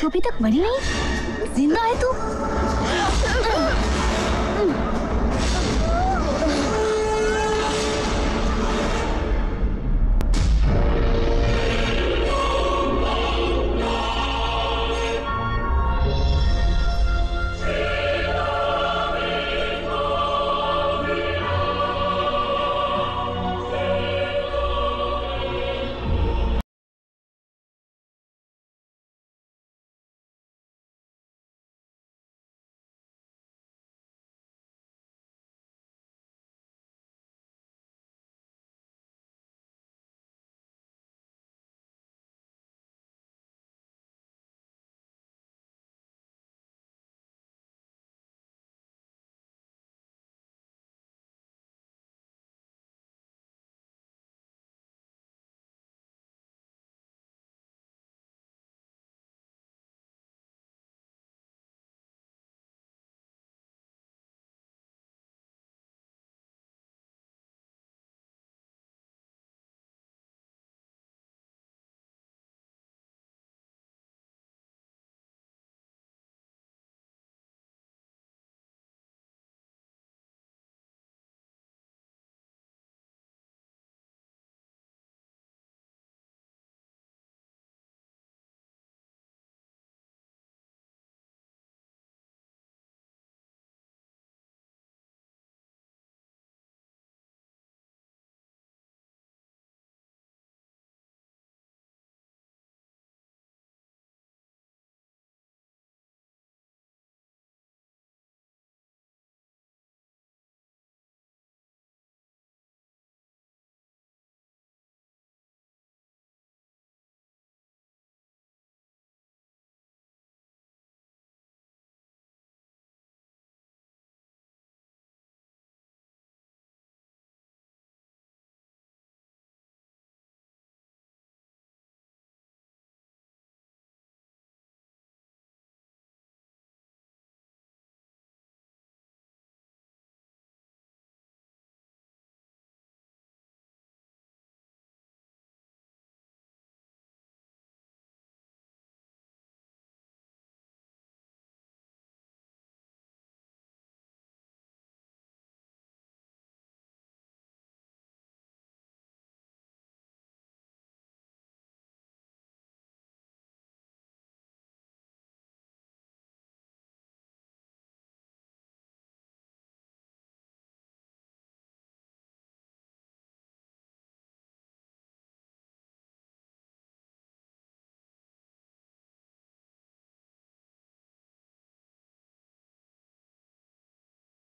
तो अभी तक मरी नहीं, जिंदा है तू।